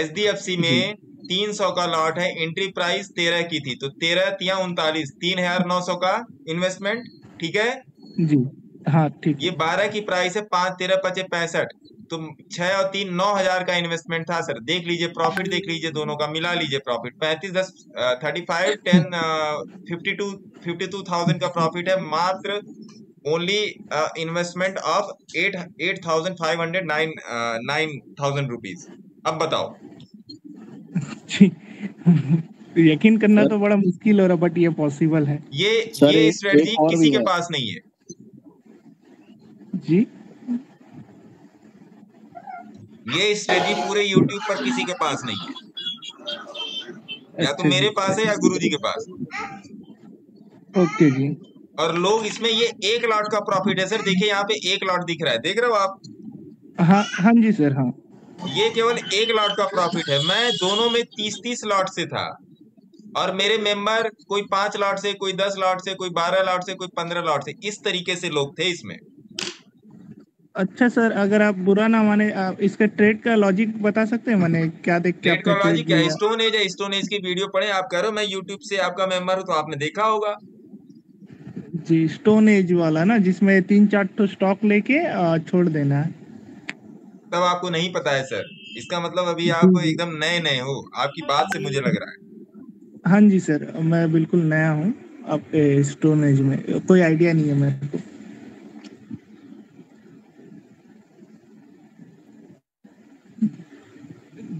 एचडीएफसी में तीन सौ का लॉट है, एंट्री प्राइस तेरह की थी, तो तेरह तिया उनतालीस, तीन हजार नौ सौ का इन्वेस्टमेंट, ठीक है जी? हाँ ठीक। ये बारह की प्राइस है, पाँच तेरह पचे पैंसठ, तो छह और तीन नौ हजार का इन्वेस्टमेंट था सर। देख लीजिए प्रॉफिट, देख लीजिए दोनों का मिला लीजिए प्रॉफिट, पैंतीस दस thirty five ten fifty two fifty two thousand का प्रॉफिट है मात्र, only investment of eight eight thousand five hundred nine nine thousand rupees. अब बताओ तो यकीन करना तो बड़ा मुश्किल हो रहा, बट ये पॉसिबल है। ये ये स्ट्रेटजी किसी के पास नहीं है जी, ये स्ट्रेटजी पूरे YouTube पर किसी के पास नहीं है, या तो मेरे पास है या गुरुजी के पास। ओके जी। और लोग इसमें ये एक लॉट का प्रॉफिट है सर, देखिए यहाँ पे एक लॉट दिख रहा है, देख रहे हो आप? हाँ हाँ जी सर, हाँ ये केवल एक लॉट का प्रॉफिट है। मैं दोनों में तीस तीस लॉट से था, और मेरे मेंबर कोई पांच लॉट से, कोई दस लॉट से, कोई बारह लॉट से, कोई पंद्रह लॉट से, इस तरीके से लोग थे इसमें। अच्छा सर, अगर आप बुरा ना माने, आप इसके ट्रेड का लॉजिक बता सकते हैं? मैंने क्या देख के ट्रेड का लॉजिक क्या है? स्टोन एज है, स्टोन एज की वीडियो पढ़े आप, कह रहे हो मैं यूट्यूब से आपका मेंबर हूँ तो आपने देखा होगा जी, स्टोन एज वाला ना, जिसमें तीन चार तो स्टॉक लेके छोड़ देना है। तब आपको नहीं पता है सर, इसका मतलब अभी आप एकदम नए नए हो, आपकी बात से मुझे लग रहा है। हाँ जी सर, मैं बिल्कुल नया हूँ, आप स्टोन एज में कोई आइडिया नहीं है मेरे को।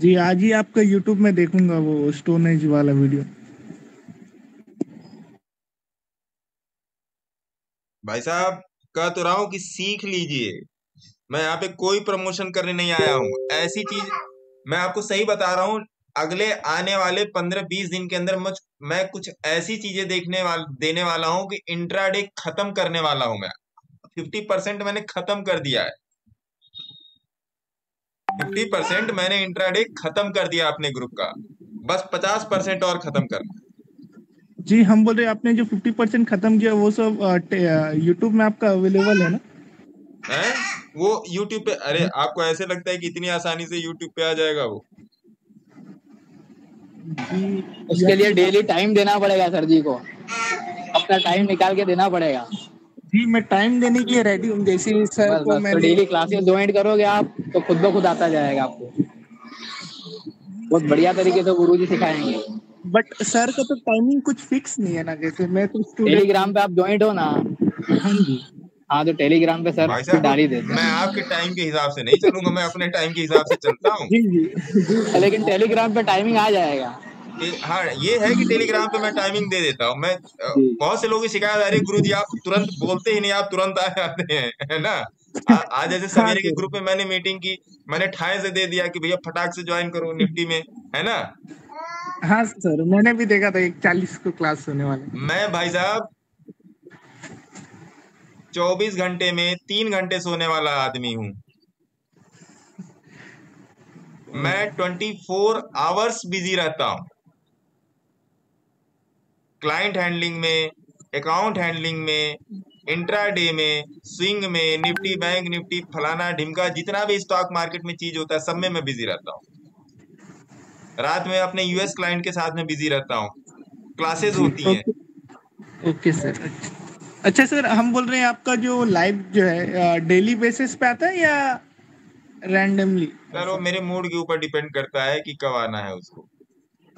जी आज ही आपका यूट्यूब में देखूंगा वो स्टोन एज वाला वीडियो। भाई साहब कह तो रहा हूँ कि सीख लीजिए, मैं यहाँ पे कोई प्रमोशन करने नहीं आया हूँ। ऐसी चीज मैं आपको सही बता रहा हूँ, अगले आने वाले पंद्रह बीस दिन के अंदर मुझ मैं कुछ ऐसी चीजें देखने वाल देने वाला हूँ कि इंट्राडे खत्म करने वाला हूँ मैं। फिफ्टी परसेंट मैंने खत्म कर दिया है, फिफ्टी परसेंट मैंने इंट्राडे खत्म कर दिया अपने ग्रुप का, बस पचास परसेंट और खत्म करना। जी हम बोल रहे आपने जो फिफ्टी परसेंट खत्म किया वो सब YouTube में आपका अवेलेबल है ना? है वो YouTube पे। अरे आपको ऐसे लगता है कि इतनी आसानी से YouTube पे आ जाएगा वो? जी उसके लिए डेली टाइम देना पड़ेगा सर जी को, अपना टाइम निकाल के देना पड़ेगा जी। मैं टाइम देने के लिए रेडी हूँ, जैसे सर को मैं डेली क्लासेस ज्वाइन करोगे आप तो खुद ब खुद आता जाएगा आपको, बहुत बढ़िया तरीके से गुरुजी सिखाएंगे। बट सर का तो टाइमिंग कुछ फिक्स नहीं है ना, जैसे मैं तो टेलीग्राम पे आप ज्वाइंट हो ना? हाँ जी हाँ, तो टेलीग्राम पे सर डाली देते। मैं आपके टाइम के हिसाब से नहीं चलूंगा, मैं अपने टाइम के हिसाब से चलता हूँ। लेकिन टेलीग्राम पे टाइमिंग आ जाएगा। हाँ ये है कि टेलीग्राम पे मैं टाइमिंग दे देता हूँ। मैं बहुत से लोगों की शिकायत आ रही है, गुरु जी आप तुरंत बोलते ही नहीं, आप तुरंत आ जाते हैं, है ना? आज जैसे सवेरे के ग्रुप में मैंने मीटिंग की, मैंने ठाए से दे दिया कि भैया फटाक से ज्वाइन करो निफ्टी में, है ना? हाँ सर मैंने भी देखा था, एक चालीस को क्लास होने वाले। मैं भाई साहब चौबीस घंटे में तीन घंटे सोने वाला आदमी हूँ, मैं चौबीस आवर्स बिजी रहता हूँ, क्लाइंट हैंडलिंग में, अकाउंट हैंडलिंग में, इंट्राडे में, स्विंग में, निफ्टी बैंक निफ्टी फलाना ढिमका, जितना भी स्टॉक मार्केट में चीज होता है सब में मैं बिजी रहता हूँ। रात में अपने यूएस क्लाइंट के साथ में बिजी रहता हूँ, क्लासेस होती हैं। Okay sir. अच्छा सर हम बोल रहे हैं आपका जो लाइव जो है डेली बेसिस पे आता है या रैंडमली? सर वो मेरे मूड के ऊपर डिपेंड करता है कि कब आना है उसको।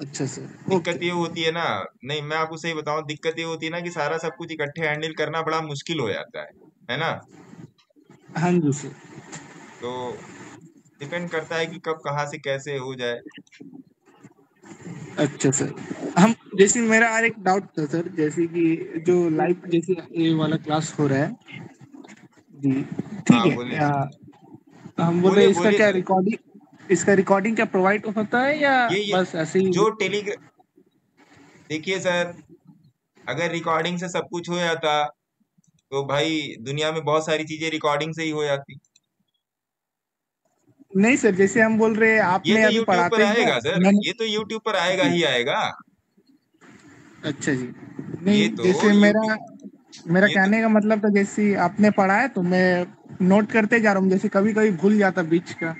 अच्छा सर। दिक्कत ये होती है ना, नहीं मैं आपको सही बताऊँ, दिक्कत ये होती है ना कि सारा सब कुछ इकट्ठे हैंडल करना बड़ा मुश्किल हो जाता है, है ना? हाँ जी सर। तो डिपेंड करता है कि कब कहाँ से कैसे हो जाए। अच्छा सर हम जैसे मेरा और एक डाउट था सर, जैसे कि जो लाइव जैसे ये वाला क्लास हो रहा है जी, ठीक है आ, हम बोल रहे इसका क्या रिकॉर्डिंग, इसका रिकॉर्डिंग क्या प्रोवाइड होता है या ये, ये, बस ऐसे ही जो टेलीग्राम? देखिए सर अगर रिकॉर्डिंग से सब कुछ हो जाता तो भाई दुनिया में बहुत सारी चीजें रिकॉर्डिंग से ही हो जाती। नहीं सर जैसे हम बोल रहे आपने अभी पढ़ाते हैं सर, ये तो YouTube पर आएगा ही आएगा। अच्छा जी नहीं तो जैसे मेरा मेरा कहने का मतलब था जैसे आपने पढ़ाया तो मैं नोट करते जा रहा हूँ, जैसे कभी कभी भूल जाता बीच का,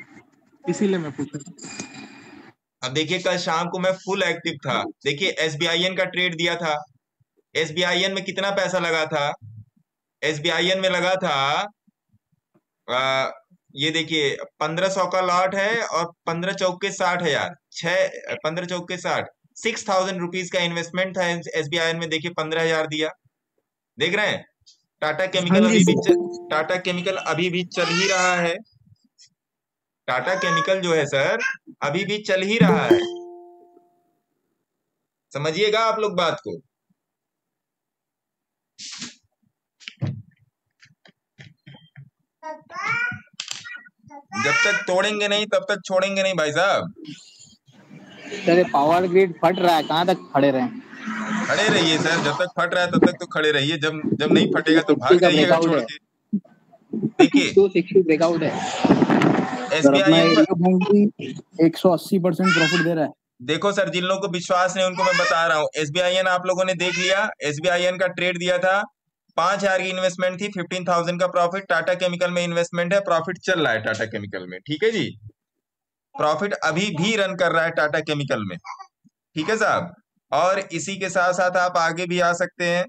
इसीलिए मैं पूछ रहा हूँ। अब देखिए कल शाम को मैं फुल एक्टिव था, देखिए एस बी आई एन का ट्रेड दिया था, एस बी आई एन में कितना पैसा लगा था? एस बी आई एन में लगा था आ, ये देखिए पंद्रह सौ का लॉट है और पंद्रह चौके साठ हजार, छह पंद्रह चौके साठ सिक्स थाउजेंड रुपीज का इन्वेस्टमेंट था एस बी आई में, देखिए पंद्रह हजार दिया, देख रहे हैं? टाटा केमिकल अभी भी टाटा केमिकल अभी भी चल ही रहा है, टाटा केमिकल जो है सर अभी भी चल ही रहा है समझिएगा आप लोग बात को। जब तक तोड़ेंगे नहीं तब तक छोड़ेंगे नहीं भाई साहब। अरे पावर ग्रिड फट रहा है, कहाँ तक खड़े रहे? खड़े रहिए सर, जब तक फट रहा है तब तक तो खड़े रहिए, जब जब नहीं फटेगा तो भाग जाइएगा छोड़ के। देखिए ब्रेकआउट है, एसबीआई एक सौ अस्सी परसेंट प्रॉफिट दे रहा है। देखो सर जिन लोगों को विश्वास नहीं उनको मैं बता रहा हूँ, एसबीआईएन आप लोगों ने देख लिया, एसबीआईएन का ट्रेड दिया था, पांच हजार की इन्वेस्टमेंट थी, फिफ्टीन थाउजेंड का प्रॉफिट। टाटा केमिकल में इन्वेस्टमेंट है, प्रॉफिट चल रहा है टाटा केमिकल में, ठीक है जी, प्रॉफिट अभी भी रन कर रहा है टाटा केमिकल में, ठीक है साहब। और इसी के साथ साथ आप आगे भी आ सकते हैं,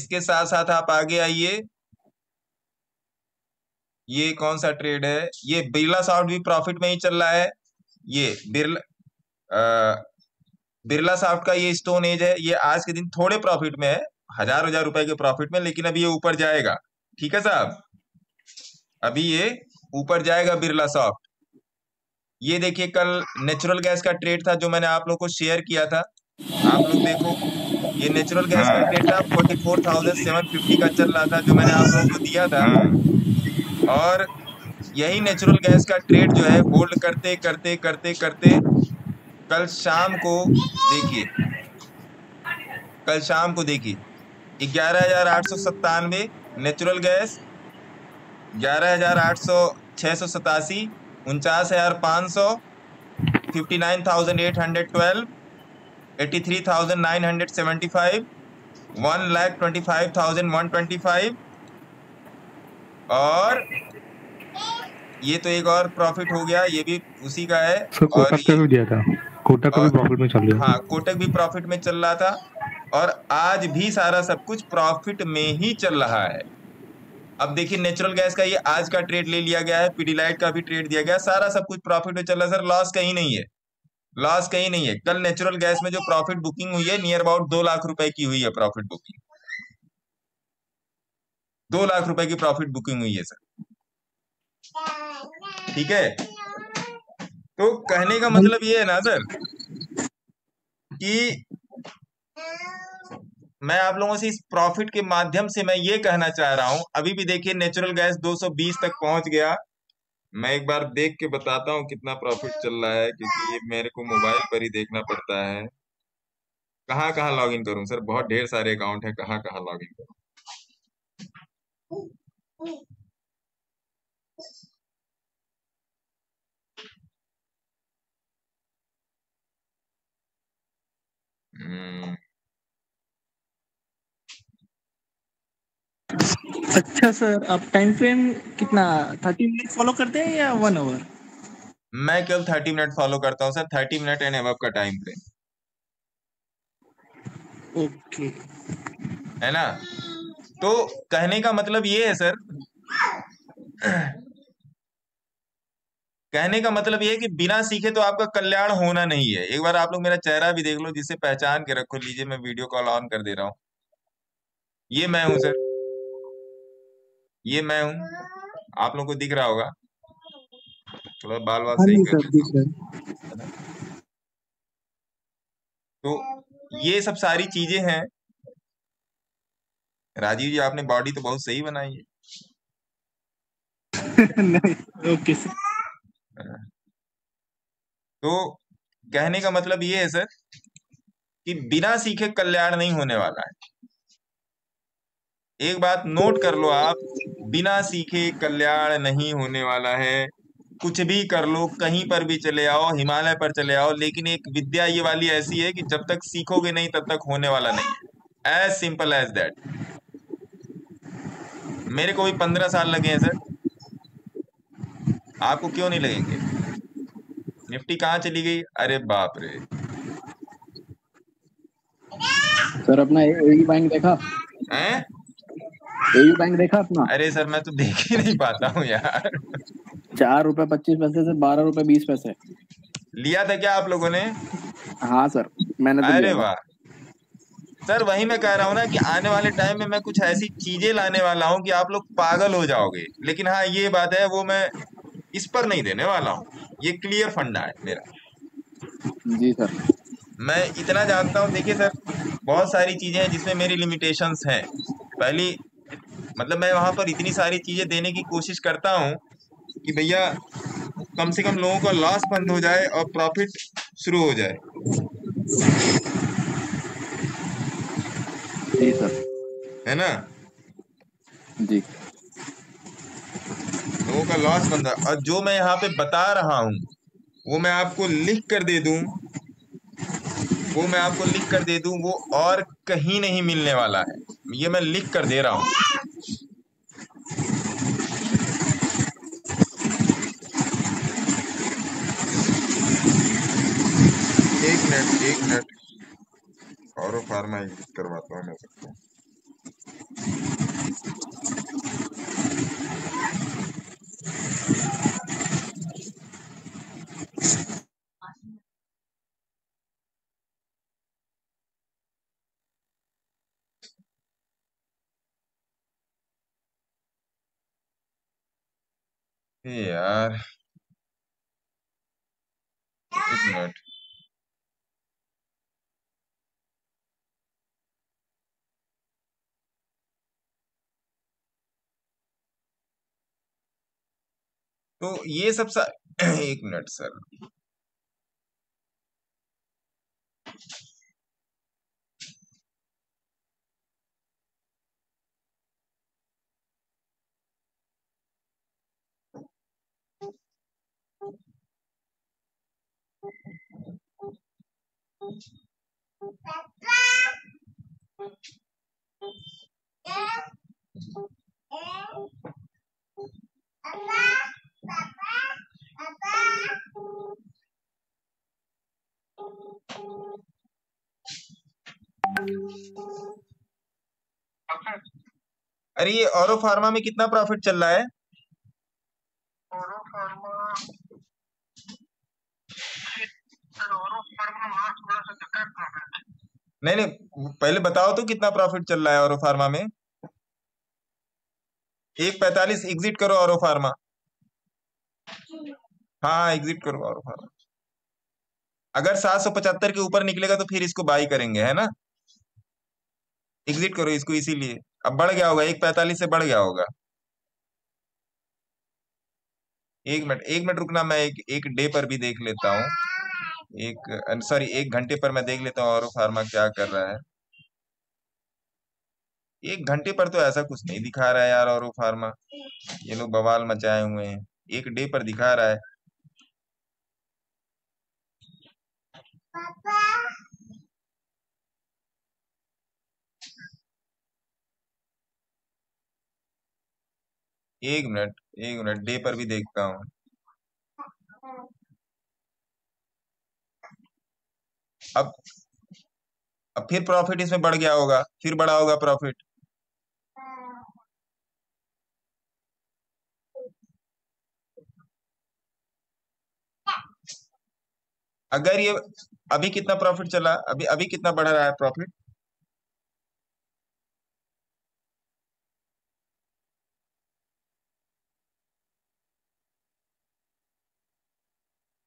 इसके साथ साथ आप आगे आइए। ये कौन सा ट्रेड है? ये बिरला सॉफ्ट भी प्रॉफिट में ही चल रहा है। ये बिरला बिरला सॉफ्ट का ये स्टोन एज है, ये आज के दिन थोड़े प्रॉफिट में है, हजार हजार रुपए के प्रॉफिट में, लेकिन अभी ये ऊपर जाएगा, ठीक है साहब, अभी ये ऊपर जाएगा बिरला सॉफ्ट। ये देखिए कल नेचुरल गैस का ट्रेड था जो मैंने आप लोगों को शेयर किया था, आप लोग देखो ये नेचुरल गैस का ट्रेड था forty four thousand seven fifty का चल रहा था जो मैंने आप लोगों को दिया था। और यही नेचुरल गैस का ट्रेड जो है होल्ड करते करते करते करते कल शाम को देखिए, कल शाम को देखिए ग्यारह हजार आठ सौ सत्तानवे नेचुरल गैस, ग्यारह हजार आठ सौ छः सौ सतासी, उनचास हजार पाँच सौ, fifty nine thousand eight hundred twelve, eighty three thousand nine hundred seventy five, one lakh twenty five thousand one twenty five. और ये तो एक और प्रॉफिट हो गया, ये भी उसी का है। सर, कोटक का भी दिया था, कोटक भी प्रॉफिट में चल रहा, हाँ कोटक भी प्रॉफिट में चल रहा था, और आज भी सारा सब कुछ प्रॉफिट में ही चल रहा है। अब देखिए नेचुरल गैस का ये आज का ट्रेड ले लिया गया है, पीडीलाइट का भी ट्रेड दिया गया, सारा सब कुछ प्रॉफिट में चल रहा है सर, लॉस कहीं नहीं है, लॉस कहीं नहीं है। कल नेचुरल गैस में जो प्रॉफिट बुकिंग हुई है नियर अबाउट दो लाख रुपए की हुई है, प्रॉफिट बुकिंग दो लाख रुपए की प्रॉफिट बुकिंग हुई है सर, ठीक है। तो कहने का मतलब ये है ना सर कि मैं आप लोगों से इस प्रॉफिट के माध्यम से मैं ये कहना चाह रहा हूं, अभी भी देखिए नेचुरल गैस दो सौ बीस तक पहुंच गया। मैं एक बार देख के बताता हूं कितना प्रॉफिट चल रहा है, क्योंकि ये मेरे को मोबाइल पर ही देखना पड़ता है। कहाँ कहाँ लॉगिन करूं सर, बहुत ढेर सारे अकाउंट है, कहाँ कहाँ लॉगिन करूं? अच्छा सर, आप टाइम फ्रेम कितना, थर्टी मिनट फॉलो करते हैं या वन आवर? मैं केवल थर्टी मिनट फॉलो करता हूँ sir, thirty minute and above का टाइम फ्रेम, ओके है ना। तो कहने का मतलब ये है सर, कहने का मतलब ये है कि बिना सीखे तो आपका कल्याण होना नहीं है। एक बार आप लोग मेरा चेहरा भी देख लो, जिसे पहचान के रखो। लीजिए मैं वीडियो कॉल ऑन कर दे रहा हूँ, ये मैं हूँ सर, ये मैं हूँ, आप लोगों को दिख रहा होगा। थोड़ा बाल बाल सही कर, तो ये सब सारी चीजें हैं। राजीव जी आपने बॉडी तो बहुत सही बनाई है। Okay sir. तो कहने का मतलब ये है सर कि बिना सीखे कल्याण नहीं होने वाला है। एक बात नोट कर लो आप, बिना सीखे कल्याण नहीं होने वाला है। कुछ भी कर लो, कहीं पर भी चले आओ, हिमालय पर चले आओ, लेकिन एक विद्या ये वाली ऐसी है कि जब तक सीखोगे नहीं तब तक होने वाला नहीं। As simple as that. मेरे को भी पंद्रह साल लगे हैं सर, आपको क्यों नहीं लगेंगे? निफ्टी कहाँ चली गई? अरे बाप रे सर, अपना एयू बैंक देखा हैं? एयू बैंक देखा अपना? अरे सर मैं तो देख ही नहीं पाता हूँ यार। चार रुपए पच्चीस पैसे से बारह रुपए बीस पैसे लिया था क्या आप लोगों ने? हाँ सर मैंने तो। अरे वाह सर, वही मैं कह रहा हूँ ना कि आने वाले टाइम में मैं कुछ ऐसी चीजें लाने वाला हूँ कि आप लोग पागल हो जाओगे। लेकिन हाँ ये बात है, वो मैं इस पर नहीं देने वाला हूँ। ये क्लियर फंडा है मेरा। जी सर, मैं इतना जानता हूँ। देखिए सर, बहुत सारी चीज़ें हैं जिसमें मेरी लिमिटेशंस हैं। पहली मतलब मैं वहाँ पर इतनी सारी चीज़ें देने की कोशिश करता हूँ कि भैया कम से कम लोगों का लॉस बंद हो जाए और प्रॉफिट शुरू हो जाए। जी सर, है ना जी, लोगों का लॉस बंद। और जो मैं यहाँ पे बता रहा हूँ वो मैं आपको लिख कर दे दूँ वो मैं आपको लिख कर दे दूं वो और कहीं नहीं मिलने वाला है। ये मैं लिख कर दे रहा हूँ। एक मिनट एक मिनट और फार्मा एग्जिट करवाता हूँ मैं सबको। यार एक मिनट, तो ये सब सा एक मिनट सर, अरे ये औरो फार्मा में कितना प्रॉफिट चल रहा है? औरो फार्मा नहीं नहीं पहले बताओ तो कितना प्रॉफिट चल रहा है औरो फार्मा में? एक पैतालीस एग्जिट करो औरो फार्मा। हाँ एग्जिट करो औरो फार्मा। अगर सात सौ पचहत्तर के ऊपर निकलेगा तो फिर इसको बाई करेंगे, है ना? एग्जिट करो इसको, इसीलिए अब बढ़ गया होगा, एक पैतालीस से बढ़ गया होगा। एक मिनट एक मिनट रुकना, मैं एक एक डे पर भी देख लेता हूँ, एक सॉरी एक घंटे पर मैं देख लेता हूँ और फार्मा क्या कर रहा है। एक घंटे पर तो ऐसा कुछ नहीं दिखा रहा है यार और फार्मा, ये लोग बवाल मचाए हुए हैं। एक डे पर दिखा रहा है पापा। एक मिनट एक मिनट डे पर भी देखता हूँ। अब अब फिर प्रॉफिट इसमें बढ़ गया होगा, फिर बढ़ा होगा प्रॉफिट। अगर ये अभी कितना प्रॉफिट चला, अभी अभी कितना बढ़ रहा है प्रॉफिट?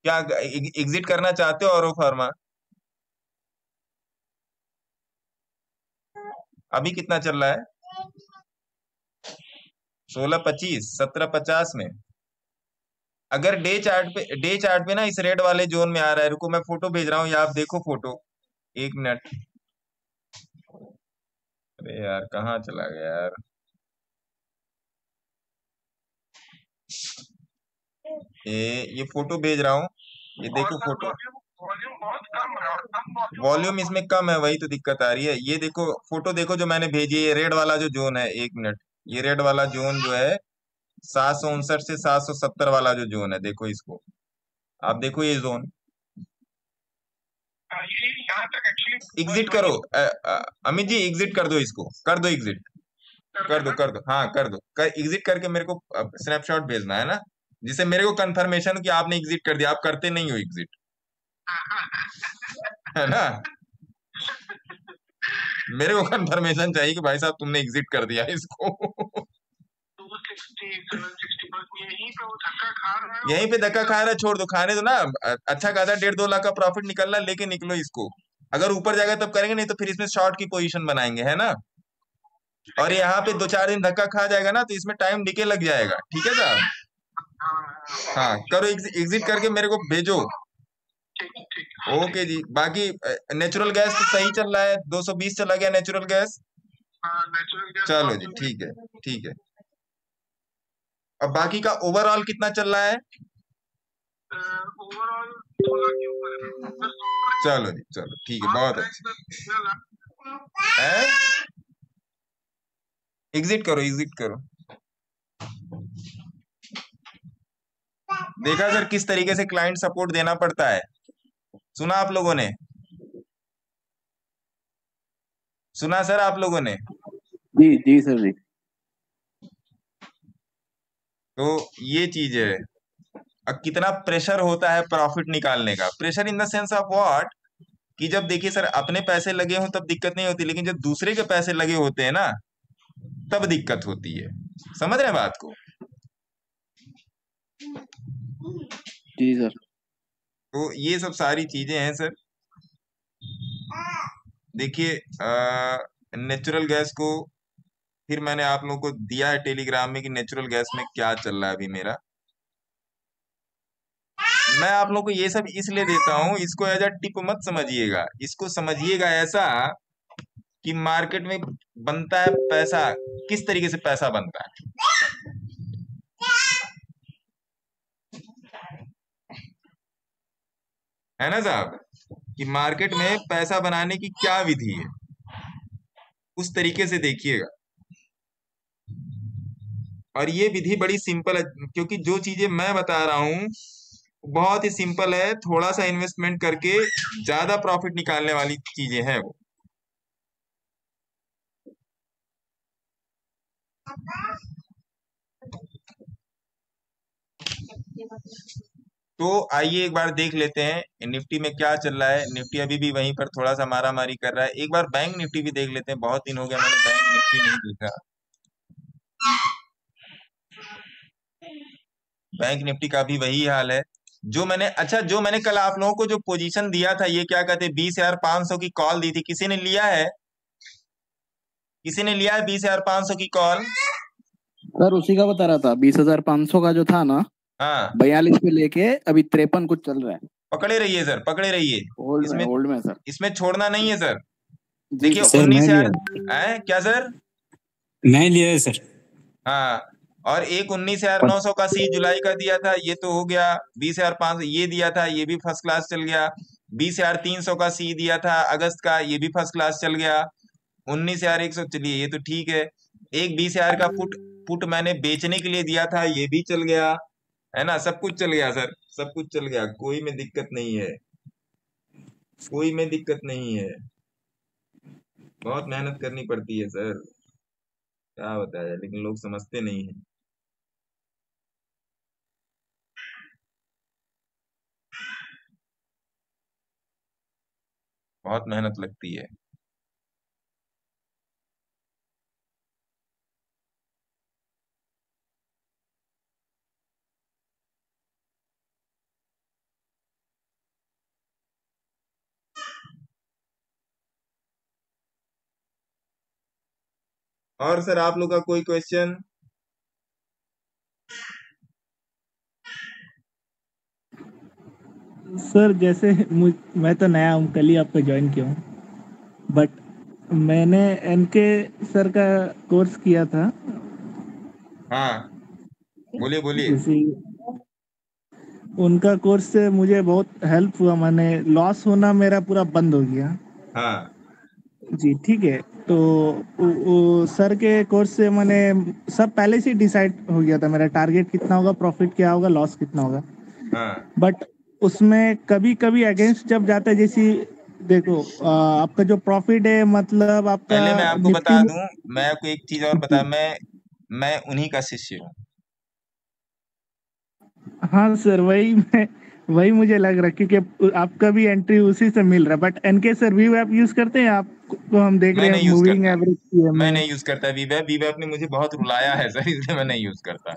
क्या एग्जिट करना चाहते हो औरो फार्मा? अभी कितना चल रहा है? सोलह पच्चीस सत्रह पचास में। अगर डे चार्ट पे डे चार्ट पे ना इस रेड वाले जोन में आ रहा है। रुको मैं फोटो भेज रहा हूँ, या आप देखो फोटो। एक मिनट, अरे यार कहाँ चला गया यार। ये ये फोटो भेज रहा हूँ, ये देखो फोटो। वॉल्यूम बहुत कम है और कम वॉल्यूम इसमें कम है, वही तो दिक्कत आ रही है। ये देखो फोटो देखो जो मैंने भेजी है, रेड वाला जो जोन है। एक मिनट, ये रेड वाला जोन जो है सात सौ उनसठ से सात सौ सत्तर वाला जो जोन है, देखो इसको आप। देखो ये जोन एग्जिट करो अमित जी, एग्जिट कर दो इसको, कर दो एग्जिट कर दो कर दो हाँ कर दो एग्जिट करके मेरे को स्नैपशॉट भेजना है ना, जिससे मेरे को कंफर्मेशन कि आपने एग्जिट कर दिया। आप करते नहीं हो एग्जिट, है ना? मेरे को कंफर्मेशन चाहिए कि भाई साहब तुमने एग्जिट कर दिया इसको। यहीं पे वो धक्का खा रहा है, यहीं पे धक्का खा रहा है। छोड़ दो, खाने दो ना, अच्छा खासा डेढ़ दो लाख का प्रॉफिट निकलना, लेके निकलो इसको। अगर ऊपर जाएगा तब करेंगे, नहीं तो फिर इसमें शॉर्ट की पोजीशन बनाएंगे, है ना। और यहाँ पे दो चार दिन धक्का खा जाएगा ना, तो इसमें टाइम डीके लग जाएगा। ठीक है साहब, हाँ करो, एग्जिट करके मेरे को भेजो। ओके जी। बाकी नेचुरल गैस तो सही चल रहा है, दो सौ बीस चला गया नेचुरल गैस। चलो जी, ठीक है ठीक है। अब बाकी का ओवरऑल कितना चल रहा है? ओवरऑल के ऊपर। चलो जी, चलो ठीक है, बहुत अच्छा। एग्जिट करो, एग्जिट करो। देखा सर किस तरीके से क्लाइंट सपोर्ट देना पड़ता है। सुना आप लोगों ने? सुना सर आप लोगों ने? जी जी सर जी। तो ये चीज है। अब कितना प्रेशर होता है प्रॉफिट निकालने का। Pressure in the sense of what कि जब देखिए सर अपने पैसे लगे हों तब दिक्कत नहीं होती, लेकिन जब दूसरे के पैसे लगे होते हैं ना तब दिक्कत होती है। समझ रहे हैं बात को? जी सर। तो ये सब सारी चीजें हैं सर। देखिए नेचुरल गैस को फिर मैंने आप लोगों को दिया है टेलीग्राम में कि नेचुरल गैस में क्या चल रहा है अभी मेरा। मैं आप लोगों को ये सब इसलिए देता हूं, इसको एज अ टिप मत समझिएगा, इसको समझिएगा ऐसा कि मार्केट में बनता है पैसा, किस तरीके से पैसा बनता है। है ना साहब, कि मार्केट में पैसा बनाने की क्या विधि है, उस तरीके से देखिएगा। और ये विधि बड़ी सिंपल है, क्योंकि जो चीजें मैं बता रहा हूं बहुत ही सिंपल है। थोड़ा सा इन्वेस्टमेंट करके ज्यादा प्रॉफिट निकालने वाली चीजें हैं वो। तो आइए एक बार देख लेते हैं निफ्टी में क्या चल रहा है। निफ्टी अभी भी वहीं पर थोड़ा सा मारा मारी कर रहा है। एक बार बैंक निफ्टी भी देख लेते हैं, बहुत दिन हो गया मैंने बैंक निफ्टी नहीं देखा। बैंक निफ्टी का भी वही हाल है जो मैंने, अच्छा जो मैंने कल आप लोगों को जो पोजीशन दिया था, ये क्या कहते हैं, बीस हजार पांच सौ की कॉल दी थी। किसी ने लिया है? किसी ने लिया है बीस हजार पांच सौ की कॉल? सर उसी का बता रहा था, बीस हजार पांच सौ का जो था ना, हाँ बयालीस पे लेके अभी तिरपन कुछ चल रहा है। पकड़े रहिए सर, पकड़े रहिए, इसमें होल्ड में सर, इसमें छोड़ना नहीं है सर। देखिए उन्नीस हजार क्या सर नहीं लिया है सर, हाँ। और एक उन्नीस हजार नौ सौ का सी जुलाई का दिया था, ये तो हो गया बीस हजार पांच सौ ये दिया था, ये भी फर्स्ट क्लास चल गया। बीस हजार तीन सौ का सी दिया था अगस्त का, ये भी फर्स्ट क्लास चल गया। उन्नीस हजार एक सौ चलिए ये तो ठीक है। एक बीस हजार का पुट पुट मैंने बेचने के लिए दिया था, ये भी चल गया, है ना। सब कुछ चल गया सर, सब कुछ चल गया, कोई में दिक्कत नहीं है, कोई में दिक्कत नहीं है। बहुत मेहनत करनी पड़ती है सर, क्या बताया, लेकिन लोग समझते नहीं है। बहुत मेहनत लगती है। और सर आप लोग का कोई क्वेश्चन? सर जैसे मैं तो नया हूँ, कल ही आपको ज्वाइन किया हूँ, बट मैंने एनके सर का कोर्स किया था। हाँ बोलिए बोलिए। उनका कोर्स से मुझे बहुत हेल्प हुआ, मैंने लॉस होना मेरा पूरा बंद हो गया। हाँ जी ठीक है। तो उ, उ, सर के कोर्स से मैंने सब पहले से डिसाइड हो गया था, मेरा टारगेट कितना होगा, प्रॉफिट क्या होगा, लॉस कितना होगा। हाँ। बट उसमें कभी कभी अगेंस्ट जब जाता है, जैसे देखो आ, आपका जो प्रॉफिट है, मतलब आपका, पहले मैं आपको बता दूं, मैं आपको एक चीज और बता, मैं मैं उन्हीं का शिष्य हूँ। हाँ सर वही मैं वही मुझे लग रहा, क्योंकि आपका भी एंट्री उसी से मिल रहा। बट एनके सर वीवैप यूज करते हैं आप? तो हम देख रहे हैं मूविंग एवरेज की, मैं नहीं यूज करता वीवैप। वीवैप ने मुझे बहुत रुलाया है सर, इसलिए मैं नहीं यूज करता।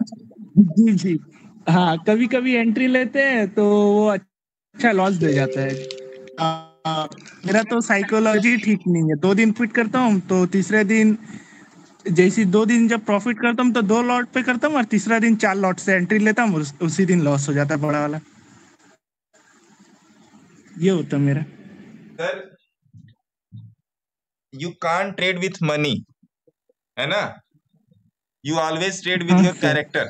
जी जी हाँ, कभी कभी एंट्री लेते हैं तो वो अच्छा लॉस दे जाता है। आ, मेरा तो साइकोलॉजी ठीक नहीं है, दो दिन पुट करता हूँ तो तीसरे दिन जैसे दो दिन जब प्रॉफिट करता हूँ तो दो लॉट पे करता हूँ और तीसरा दिन चार लॉट से एंट्री लेता हूँ, उसी दिन लॉस हो जाता है बड़ा वाला। ये होता है मेरा। Sir you can't trade with money है ना, you always trade with your character,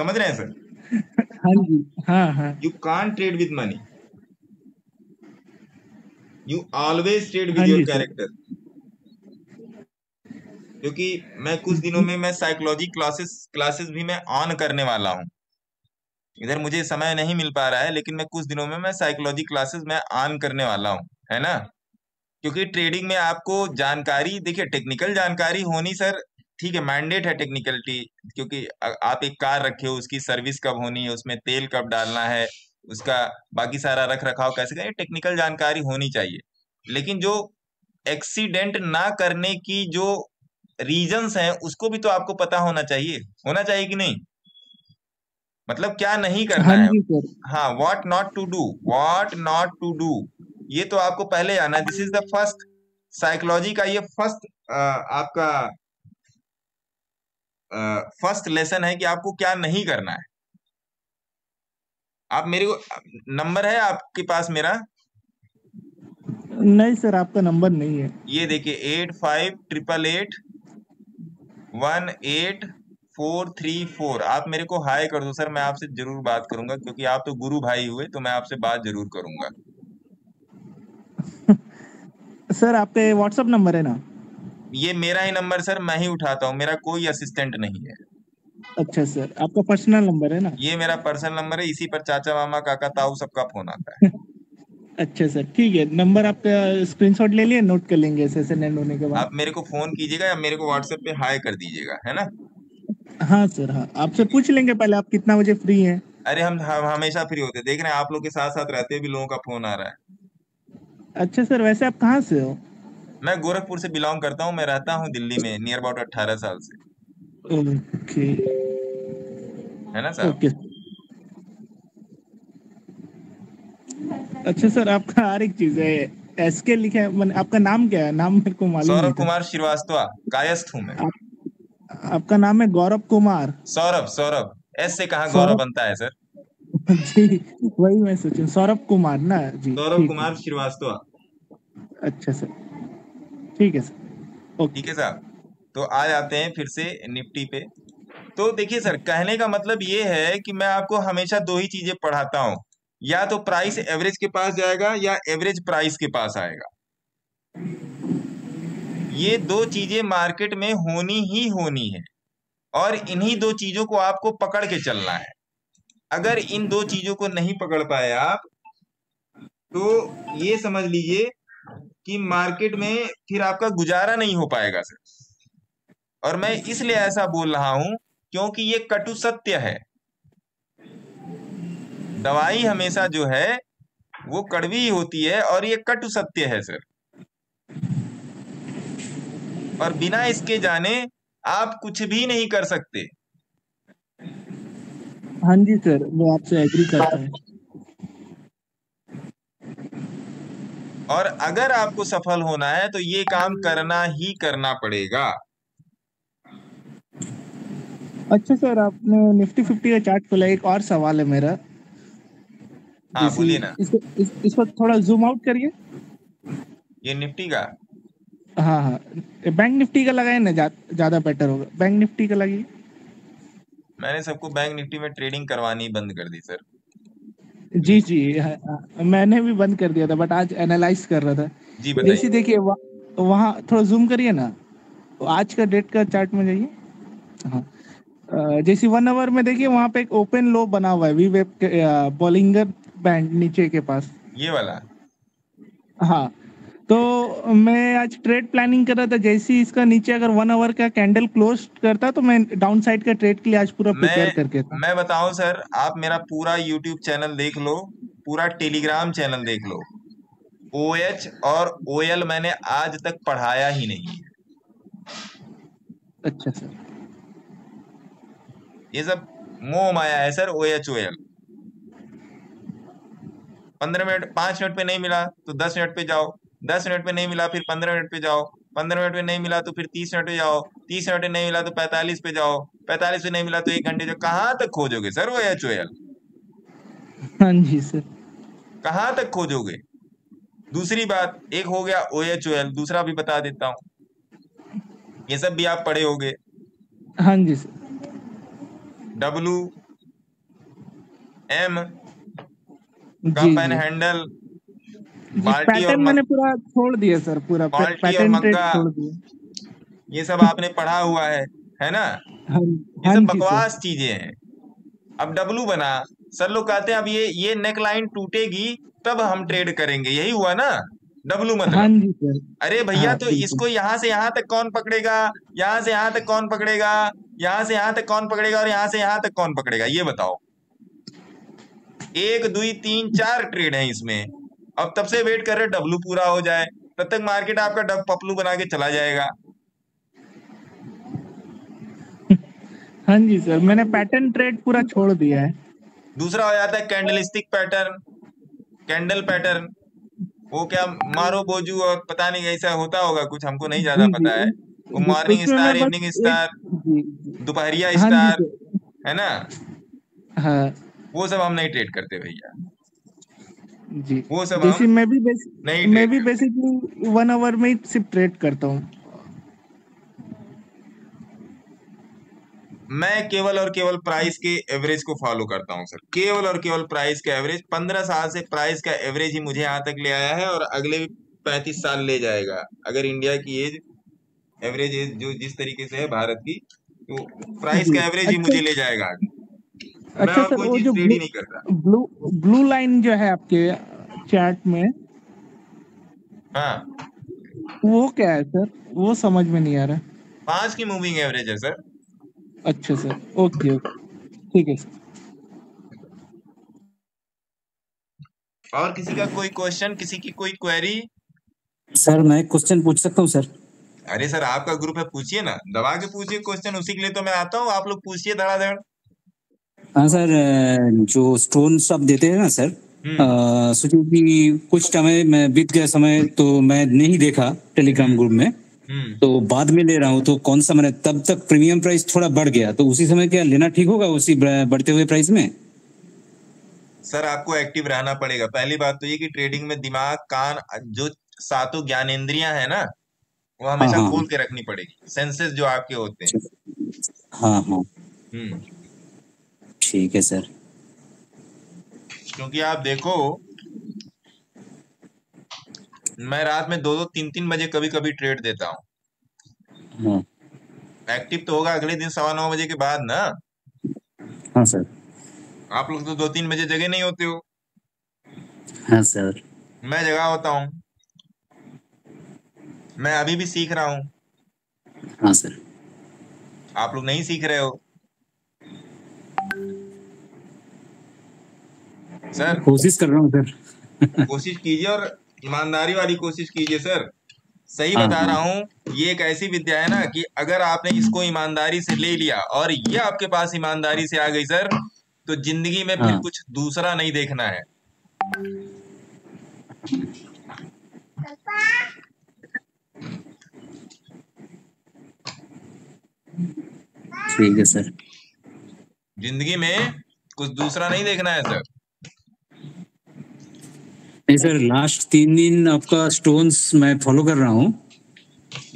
समझ रहे हैं सर? हाँ जी हाँ हाँ। You can't trade with money, you always trade with your character. क्योंकि मैं कुछ दिनों में मैं साइकोलॉजी क्लासेस क्लासेस भी मैं ऑन करने वाला हूँ, इधर मुझे समय नहीं मिल पा रहा है, लेकिन मैं कुछ दिनों में मैं साइकोलॉजी क्लासेस मैं ऑन करने वाला हूँ, है ना? क्योंकि ट्रेडिंग में आपको जानकारी, देखिए टेक्निकल जानकारी होनी सर ठीक है, मैंडेट है टेक्निकलिटी, क्योंकि आप एक कार रखे हो, उसकी सर्विस कब होनी है, उसमें तेल कब डालना है, उसका बाकी सारा रख रखाव कैसे करें, टेक्निकल जानकारी होनी चाहिए। लेकिन जो एक्सीडेंट ना करने की जो रीजंस हैं उसको भी तो आपको पता होना चाहिए, होना चाहिए कि नहीं? मतलब क्या नहीं करना है, हाँ, what not to do, what not to do, ये तो आपको पहले आना। This is the first psychology का, ये फर्स्ट आपका फर्स्ट लेसन है कि आपको क्या नहीं करना है। आप मेरे को नंबर है आपके पास मेरा? नहीं सर, आपका नंबर नहीं है। ये देखिए eight five triple eight one eight four three four. आप मेरे को हाय कर दो सर, मैं आपसे जरूर बात करूंगा, क्योंकि आप तो गुरु भाई हुए तो मैं आपसे बात जरूर करूंगा। सर आपके व्हाट्सएप नंबर है ना? ये मेरा ही नंबर सर, मैं ही उठाता हूँ, मेरा कोई असिस्टेंट नहीं है। अच्छा सर, आपका पर्सनल नंबर है ना? ये मेरा पर्सनल नंबर है, इसी पर चाचा मामा काका ताऊ सबका फोन आता है। अच्छा सर ठीक है, नंबर आपका स्क्रीनशॉट ले लिए, नोट कर लेंगे सेशन एंड होने के बाद। आप मेरे को फोन कीजिएगा या मेरे को व्हाट्सएप पे हाय कर दीजिएगा, है ना? हाँ सर हाँ, आपसे पूछ लेंगे पहले आप कितना बजे फ्री हैं। अरे हम हमेशा फ्री होते, देख रहे हैं आप लोग के साथ साथ रहते भी लोगों का फोन आ रहा है। अच्छा सर, वैसे आप कहाँ से हो? मैं गोरखपुर से बिलोंग करता हूँ, मैं रहता हूँ दिल्ली में नियर अबाउट अठारह साल से। ओके है ना सर? ओके। अच्छा सर, आपका हर एक चीज है एसके लिखा है, मैंने आपका नाम क्या है? नाम मेरे को मालूम नहीं। सौरभ कुमार श्रीवास्तव, कायस्थ हूँ मैं। आप, आपका नाम है गौरव कुमार? सौरभ सौरभ, एस से कहाँ गौरव बनता है सर? जी वही मैं सोचूं, सौरभ कुमार ना जी, सौरभ कुमार श्रीवास्तव। अच्छा सर ठीक है सर, ओके ठीक है सर। तो आज आते हैं फिर से निफ्टी पे। तो देखिए सर, कहने का मतलब ये है कि मैं आपको हमेशा दो ही चीजें पढ़ाता हूँ, या तो प्राइस एवरेज के पास जाएगा या एवरेज प्राइस के पास आएगा। ये दो चीजें मार्केट में होनी ही होनी है और इन्हीं दो चीजों को आपको पकड़ के चलना है। अगर इन दो चीजों को नहीं पकड़ पाए आप तो ये समझ लीजिए कि मार्केट में फिर आपका गुजारा नहीं हो पाएगा सर। और मैं इसलिए ऐसा बोल रहा हूं क्योंकि ये कटु सत्य है। दवाई हमेशा जो है वो कड़वी होती है और ये कटु सत्य है सर। और बिना इसके जाने आप कुछ भी नहीं कर सकते। हाँ जी सर, मैं आपसे एग्री करता हूँ। और अगर आपको सफल होना है तो ये काम करना ही करना पड़ेगा। अच्छा सर, आपने निफ्टी फिफ्टी का चार्ट खोला, एक और सवाल है मेरा। हाँ बोलिए ना। इस, इस, इस पर थोड़ा जूम आउट करिए। ये निफ्टी का? हाँ हाँ, बैंक निफ्टी का लगाए ना, ज्यादा बेटर होगा। बैंक निफ्टी का लगाइए। मैंने सबको बैंक निफ्टी में ट्रेडिंग करवानी बंद कर दी सर। जी जी मैंने भी बंद कर दिया था, बट आज एनालाइज कर रहा था। जी बताइए। इसी देखिए वह, वहाँ थोड़ा जूम करिए ना, आज का डेट का चार्ट में जाइए। हाँ, जैसे वन आवर में देखिए वहाँ पे एक ओपन लो बना हुआ है वीवेप बॉलिंगर बैंड नीचे के पास, ये वाला। हाँ, तो मैं आज ट्रेड प्लानिंग कर रहा था, जैसे ही इसका नीचे अगर वन आवर का कैंडल क्लोज करता तो मैं डाउन साइड का ट्रेड के लिए आज पूरा प्रिपेयर करके था। मैं बताऊं सर, आप मेरा पूरा यूट्यूब चैनल देख लो, पूरा टेलीग्राम चैनल देख लो, ओएच और ओएल मैंने आज तक पढ़ाया ही नहीं। अच्छा सर, ये सब मोह माया है sir. O H O L पंद्रह मिनट पांच मिनट पे नहीं मिला तो दस मिनट पे जाओ, दस मिनट पे नहीं मिला फिर पंद्रह मिनट पे जाओ, पंद्रह मिनट पे नहीं मिला तो फिर तीस मिनट पे जाओ, तीस मिनट पे नहीं मिला तो पैंतालीस पे जाओ, पैंतालीस पे नहीं मिला तो एक घंटे जाओ। कहाँ तक खोजोगे sir O H O L? हाँ जी सर, कहाँ तक खोजोगे? दूसरी बात, एक हो गया ओ एच ओ एल, दूसरा भी बता देता हूँ, ये सब भी आप पढ़े होंगे। हाँ जी सर, डब्ल्यू एम का पैन हैंडल, बाल्टी और मैंने पूरा छोड़ दिया सर, पूरा बाल्टी और मक्का, ये सब आपने पढ़ा हुआ है, है ना? ये सब बकवास चीजें हैं। अब डब्लू बना, सर लोग कहते हैं अब ये ये नेक लाइन टूटेगी तब हम ट्रेड करेंगे, यही हुआ ना डब्लू मतलब। अरे भैया तो इसको यहाँ से यहाँ तक कौन पकड़ेगा, यहाँ से यहाँ तक कौन पकड़ेगा, यहाँ से यहाँ तक कौन पकड़ेगा और यहाँ से यहाँ तक कौन पकड़ेगा, ये बताओ। एक दुई तीन चार ट्रेड है इसमें। अब तब से वेट कर रहे डब्लू पूरा हो जाए, तब तक मार्केट आपका डब पपलू बना के चला जाएगा। हाँ जी सर, मैंने पैटर्न ट्रेड पूरा छोड़ दिया है। दूसरा हो जाता है कैंडलस्टिक पैटर्न, कैंडल पैटर्न, वो क्या मारो बोजू और पता नहीं ऐसा होता होगा कुछ, हमको नहीं ज्यादा पता है। वो मॉर्निंग स्टार, इवनिंग स्टार, दोपहरिया स्टार, है ना? हाँ, वो सब हम नहीं ट्रेड करते भैया जी, वो सब हम मैं भी नहीं मैं भी बेसिकली वन आवर में सिर्फ ट्रेड करता हूँ। मैं केवल और केवल प्राइस के एवरेज को फॉलो करता हूं सर, केवल और केवल प्राइस का एवरेज। पंद्रह साल से प्राइस का एवरेज ही मुझे यहाँ तक ले आया है और अगले पैंतीस साल ले जाएगा, अगर इंडिया की एज एवरेज एज जो जिस तरीके से है भारत की, तो प्राइस का एवरेज अच्छा, ही मुझे ले जाएगा आगे। अच्छा सर, वो जो ट्रेड ही नहीं करता। ब्लू ब्लू लाइन जो है आपके चार्ट में, हाँ वो क्या है सर, वो समझ में नहीं आ रहा। पांच की मूविंग एवरेज है सर। अच्छा सर, ओके ठीक है सर। और किसी का कोई क्वेश्चन, किसी की कोई क्वेरी? सर मैं क्वेश्चन पूछ सकता हूँ सर? अरे सर आपका ग्रुप है, पूछिए ना, दबा के पूछिए क्वेश्चन, उसी के लिए तो मैं आता हूँ, आप लोग पूछिए धड़ाधड़। हाँ सर, जो स्टोन सब देते हैं ना सर, सोचो कि कुछ समय बीत गया समय तो मैं नहीं देखा टेलीग्राम ग्रुप में, तो बाद में ले रहा हूँ, तो कौन सा मैंने तब तक प्रीमियम प्राइस थोड़ा बढ़ गया, तो उसी समय क्या लेना ठीक होगा उसी बढ़ते हुए प्राइस में? सर आपको एक्टिव रहना पड़ेगा। पहली बात तो ये कि ट्रेडिंग में दिमाग, कान, जो सातों ज्ञानेंद्रियां है ना, वो हमेशा खोल के रखनी पड़ेगी, सेंसेस जो आपके होते हैं। हाँ हाँ ठीक है सर, क्योंकि आप देखो मैं रात में दो दो तीन तीन बजे कभी कभी ट्रेड देता हूँ। एक्टिव तो होगा अगले दिन सवा नौ बजे के बाद ना। हाँ सर, आप लोग तो दो तीन बजे जगह नहीं होते हो। हाँ सर, मैं जगह होता हूँ, मैं अभी भी सीख रहा हूँ। हाँ सर, आप लोग नहीं सीख रहे हो सर। कोशिश कर रहा हूँ सर कोशिश कीजिए और ईमानदारी वाली कोशिश कीजिए सर, सही बता रहा हूँ। ये एक ऐसी विद्या है ना कि अगर आपने इसको ईमानदारी से ले लिया और ये आपके पास ईमानदारी से आ गई सर, तो जिंदगी में फिर कुछ दूसरा नहीं देखना है। ठीक है सर, जिंदगी में कुछ दूसरा नहीं देखना है सर। नहीं सर, लास्ट तीन दिन आपका स्टोन्स मैं फॉलो कर रहा हूँ,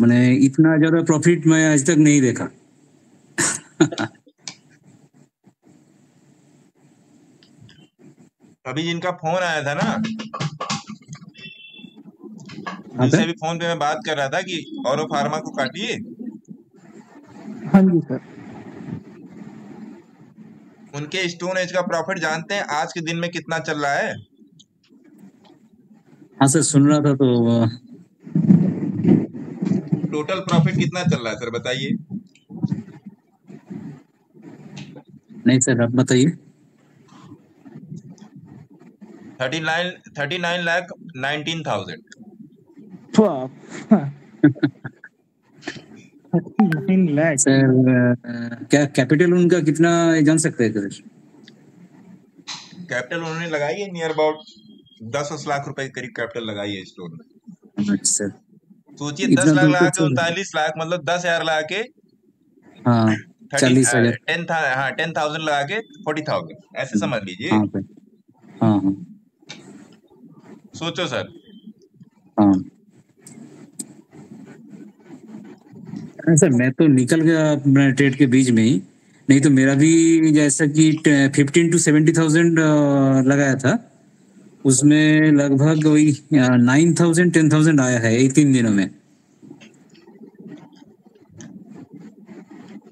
मैंने इतना ज्यादा प्रॉफिट मैं आज तक नहीं देखा अभी जिनका फोन आया था ना, उनसे भी फोन पे मैं बात कर रहा था कि औरो फार्मा को काटिए। हाँ जी सर, उनके स्टोन एज का प्रॉफिट जानते हैं आज के दिन में कितना चल रहा है? हाँ सर, सुन रहा था। तो टोटल प्रॉफिट कितना चल रहा है सर बताइए? नहीं सर आप बताइए। Thirty nine thirty nine lakh nineteen thousand thirty nine lakh. Sir क्या कैपिटल उनका कितना जान सकते हैं? कैपिटल उन्होंने लगाई है नियर अबाउट दस लाख रुपए के करीब कैपिटल लगाई है स्टोर में। सर सोचिए दस लाख लगा के उनतालीस लाख मतलब दस हजार लगा के हाँ चालीस हजार टेन था हाँ टेन थाउजेंड लगा के फोर्टी थाउजेंड ऐसे समझ लीजिए। हाँ हाँ सोचो सर। हाँ सर मैं तो निकल गया ट्रेड के बीच में ही, नहीं तो मेरा भी जैसा कि फिफ्टीन टू सेवेंटी थाउजेंड लगाया था उसमें लगभग वही नाइन थाउजेंड टेन थाउजेंड आया है एक तीन दिनों में।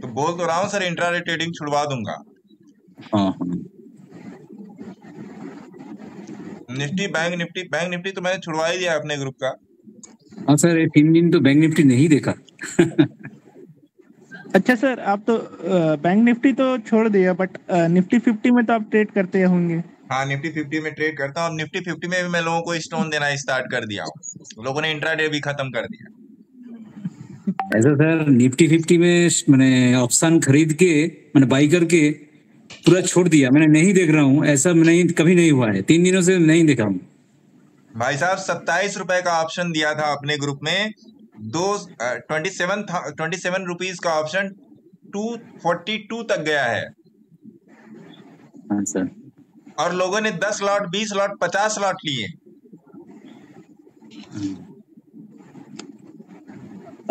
तो बोल तो रहा हूँ सर इंट्राडे ट्रेडिंग छुड़वा दूंगा। हाँ निफ्टी बैंक निफ्टी बैंक निफ्टी तो मैंने छुड़वा ही दिया अपने ग्रुप का। हाँ सर तीन दिन तो बैंक निफ्टी नहीं देखा। अच्छा सर आप तो बैंक निफ्टी तो छोड़ दिया बट निफ्टी फिफ्टी में तो आप ट्रेड करते होंगे। हाँ निफ्टी फिफ्टी में ट्रेड करता हूँ। निफ्टी फिफ्टी में भी मैं लोगों को स्टोन देना स्टार्ट कर दिया, लोगों ने इंट्राडे भी खत्म कर दिया। ऐसा सर निफ्टी फिफ्टी में मैंने ऑप्शन खरीद के मैंने बाई करके पूरा छोड़ दिया, मैंने नहीं देख रहा हूँ। ऐसा नहीं कभी नहीं हुआ है, तीन दिनों से नहीं देखा हूँ। भाई साहब सत्ताईस रुपए का ऑप्शन दिया था अपने ग्रुप में, दो twenty seven twenty seven rupees का ऑप्शन टू फोर्टी टू तक गया है। हाँ सर और लोगों ने दस लॉट बीस लॉट पचास लॉट लिए।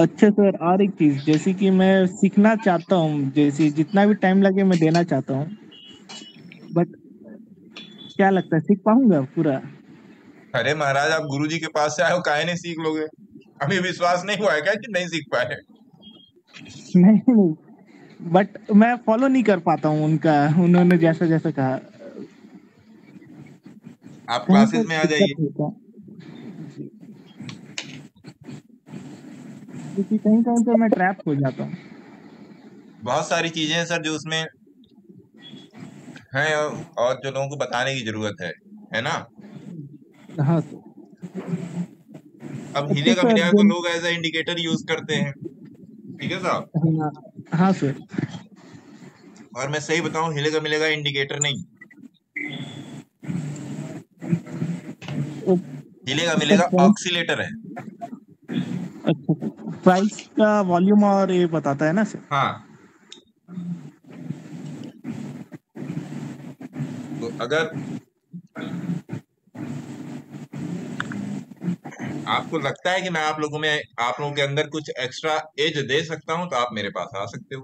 अच्छा सर और एक चीज जैसे कि मैं सीखना चाहता हूँ, जैसे जितना भी टाइम लगे मैं देना चाहता हूँ, बट क्या लगता है सीख पाऊंगा पूरा? अरे महाराज आप गुरुजी के पास से आए हो, काहे नहीं सीख लोगे? अभी विश्वास नहीं हुआ है क्या कि नहीं सीख पाए? नहीं नहीं बट मैं फॉलो नहीं कर पाता हूँ उनका, उन्होंने जैसा जैसा कहा। आप क्लासेस में आ जाइए। कहीं कहीं तो मैं ट्रैप हो जाता हूँ। बहुत सारी चीजें हैं सर जो उसमें हैं और जो लोगों को बताने की जरूरत है, है ना? हाँ अब हीरे का हीरा को लोग ऐसा इंडिकेटर यूज करते हैं, ठीक है साहब? हाँ सर और मैं सही बताऊं हीरे का मिलेगा इंडिकेटर नहीं, हीरे का मिलेगा ऑक्सीलेटर है। अच्छा प्राइस का वॉल्यूम और ये बताता है ना सर? हाँ तो अगर आपको लगता है कि मैं आप लोगों में आप लोगों के अंदर कुछ एक्स्ट्रा एज दे सकता हूं तो आप मेरे पास आ सकते हो।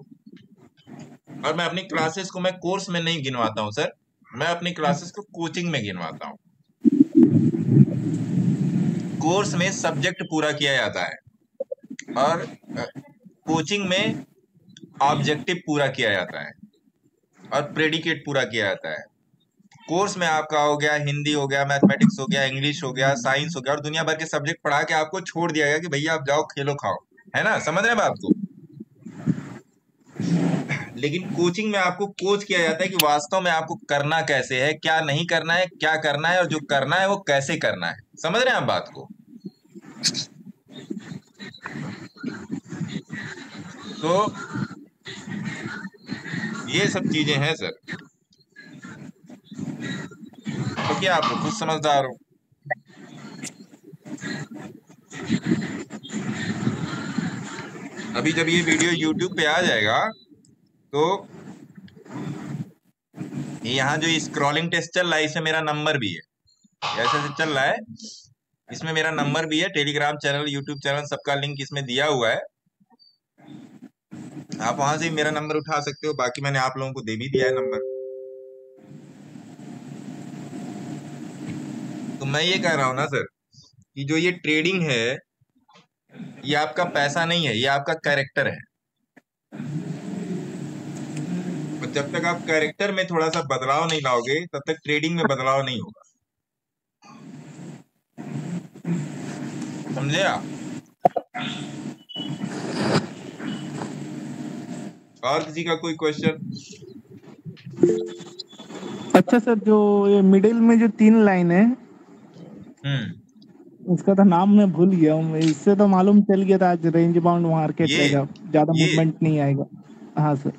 और मैं अपनी क्लासेस को मैं कोर्स में नहीं गिनवाता हूं सर, मैं अपनी क्लासेस को कोचिंग में गिनवाता हूं। कोर्स में सब्जेक्ट पूरा किया जाता है और कोचिंग में ऑब्जेक्टिव पूरा किया जाता है और प्रेडिकेट पूरा किया जाता है। कोर्स में आपका हो गया हिंदी हो गया मैथमेटिक्स हो गया इंग्लिश हो गया साइंस हो गया और दुनिया भर के सब्जेक्ट पढ़ा के आपको छोड़ दिया गया कि भैया आप जाओ खेलो खाओ, है ना? समझ रहे हैं बात को? लेकिन कोचिंग में आपको कोच किया जाता है कि वास्तव में आपको करना कैसे है, क्या नहीं करना है, क्या करना है और जो करना है वो कैसे करना है। समझ रहे हैं आप बात को? तो ये सब चीजें हैं सर। तो क्या आप कुछ समझदार हो? अभी जब ये वीडियो YouTube पे आ जाएगा तो यहाँ जो स्क्रॉलिंग टेस्ट चल रहा है इसमें मेरा नंबर भी है, ऐसे से चल रहा है, इसमें मेरा नंबर भी है। टेलीग्राम चैनल यूट्यूब चैनल सबका लिंक इसमें दिया हुआ है, आप वहां से मेरा नंबर उठा सकते हो। बाकी मैंने आप लोगों को दे भी दिया है नंबर। तो मैं ये कह रहा हूँ ना सर कि जो ये ट्रेडिंग है ये आपका पैसा नहीं है, ये आपका कैरेक्टर है। और जब तक आप कैरेक्टर में थोड़ा सा बदलाव नहीं लाओगे तब तक ट्रेडिंग में बदलाव नहीं होगा, समझे आप? और किसी का कोई क्वेश्चन? अच्छा सर जो ये मिडिल में जो तीन लाइन है उसका तो नाम मैं भूल गया हूँ, इससे तो मालूम चल गया था आज रेंज बाउंड मार्केट रहेगा, ज्यादा मूवमेंट नहीं आएगा। हाँ सर,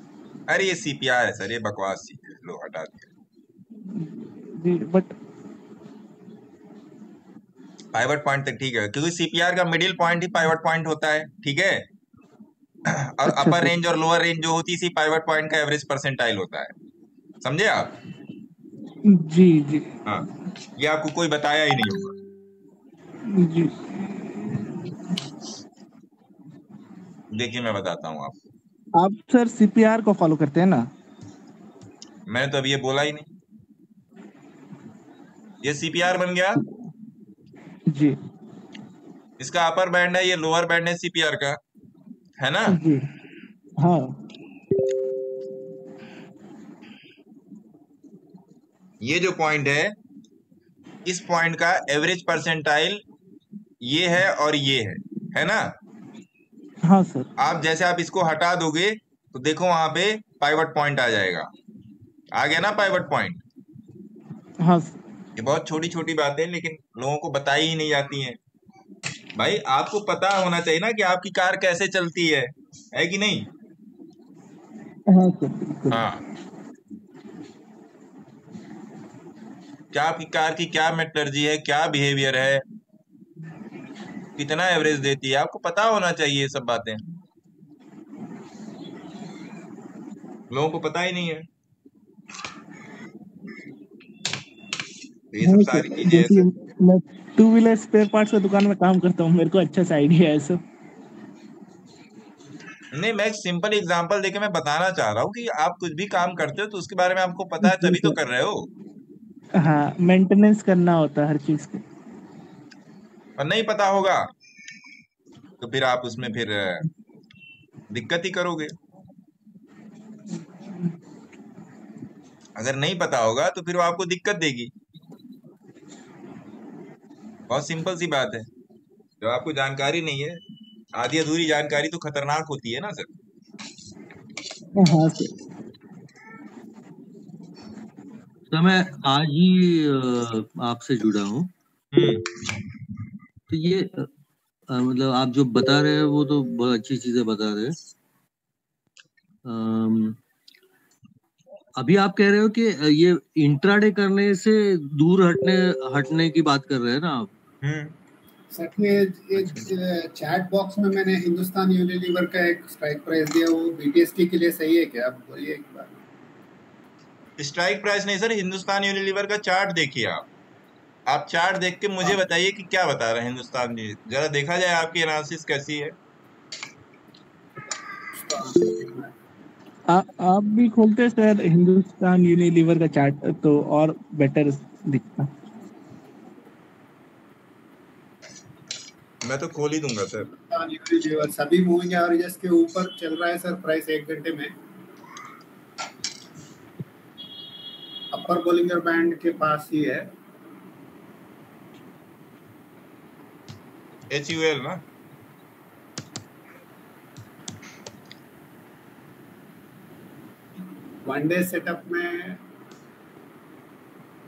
अरे ये सीपीआर है सर, ये बकवास लो हटा दिया। बट पाइवट पॉइंट तक ठीक है, क्योंकि सीपीआर का मिडिल पॉइंट ही पाइवट पॉइंट होता है, ठीक है। और अच्छा, अपर रेंज और लोअर रेंज जो होती है इसी पाइवट पॉइंट का एवरेज परसेंटाइल होता है, समझे आप? जी जी हाँ, ये आपको कोई बताया ही नहीं होगा जी। देखिए मैं बताता हूँ आपको। आप सर सीपीआर को फॉलो करते हैं ना? मैंने तो अभी ये बोला ही नहीं, ये सीपीआर बन गया जी, इसका अपर बैंड है, ये लोअर बैंड है सीपीआर का, है ना जी। हाँ, ये जो पॉइंट है इस पॉइंट का एवरेज परसेंटाइल ये है और ये है, है ना? हाँ सर। आप जैसे आप इसको हटा दोगे तो देखो वहां पे पाइवट पॉइंट आ जाएगा, आ गया ना पाइवट पॉइंट? हाँ सर। ये बहुत छोटी छोटी बातें हैं लेकिन लोगों को बताई ही नहीं जाती हैं। भाई आपको पता होना चाहिए ना कि आपकी कार कैसे चलती है, है कि नहीं? हाँ सर। हाँ, क्या आपकी कार की क्या मेटलर्जी है, क्या बिहेवियर है, कितना एवरेज देती है, आपको पता होना चाहिए ये सब बातें, लोगों को पता ही नहीं है। ये सब सारी चीजें, मैं टू व्हीलर स्पेयर पार्ट्स की दुकान में काम करता हूँ, मेरे को अच्छा सा आइडिया है सब। नहीं, मैं एक सिंपल एग्जांपल देके मैं बताना चाह रहा हूँ कि आप कुछ भी काम करते हो तो उसके बारे में आपको पता है तभी तो कर रहे हो। हाँ, मेंटेनेंस करना होता है हर चीज को, और नहीं पता होगा तो फिर आप उसमें फिर दिक्कत ही करोगे। अगर नहीं पता होगा तो फिर वो आपको दिक्कत देगी, बहुत सिंपल सी बात है। जब आपको जानकारी नहीं है, आधी अधूरी जानकारी तो खतरनाक होती है ना सर। हाँ सर। तो मैं आज ही आपसे जुड़ा हूँ, तो ये मतलब आप जो बता रहे हैं वो तो बहुत अच्छी चीजें बता रहे हैं। अभी आप कह रहे हो कि ये इंट्राडे करने से दूर हटने हटने की बात कर रहे हैं ना आप? सर ये चैट बॉक्स में मैंने हिंदुस्तान यूनिलीवर का एक स्ट्राइक प्राइस दिया, वो बीटीएसटी के लिए सही है क्या? आप बोलिए एक बार। स्ट्राइक प्राइस नहीं सर, हिंदुस्तान यूनिलीवर का चार्ट देखिए आप। आप चार्ट देख के मुझे बताइए कि क्या बता रहे हैं हिंदुस्तान, जरा देखा जाए आपकी एनालिसिस कैसी है। आ, आप भी खोलते सर हिंदुस्तान यूनिलीवर का चार्ट तो और बेटर दिखता। मैं तो खोल ही दूंगा सर, सभी मूविंग एवरेजेस के ऊपर चल रहा है सर प्राइस एक घंटे में। अपर बोलिंगर बैंड के पास ही है एच यू एल ना, वन डे सेटअप में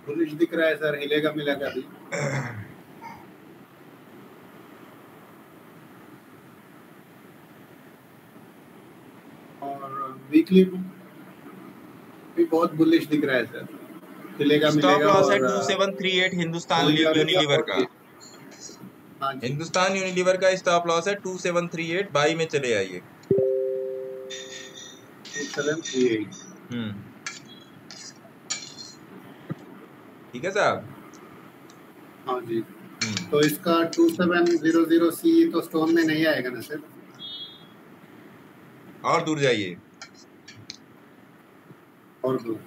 बुलिश दिख रहा है सर, हिलेगा मिलेगा भी। और वीकली भी बहुत बुलिश दिख रहा है सर, मिलेगा मिलेगा। और two seven three eight Hindustan Unilever का, हिंदुस्तान यूनिलीवर का स्टॉप लॉस है two seven three eight, buy में चले आइए। Two seven three eight hmm, ठीक है साहब। हाँ जी, तो इसका two seven zero zero C तो स्टोन में नहीं आएगा ना सर? और दूर जाइए और दूर।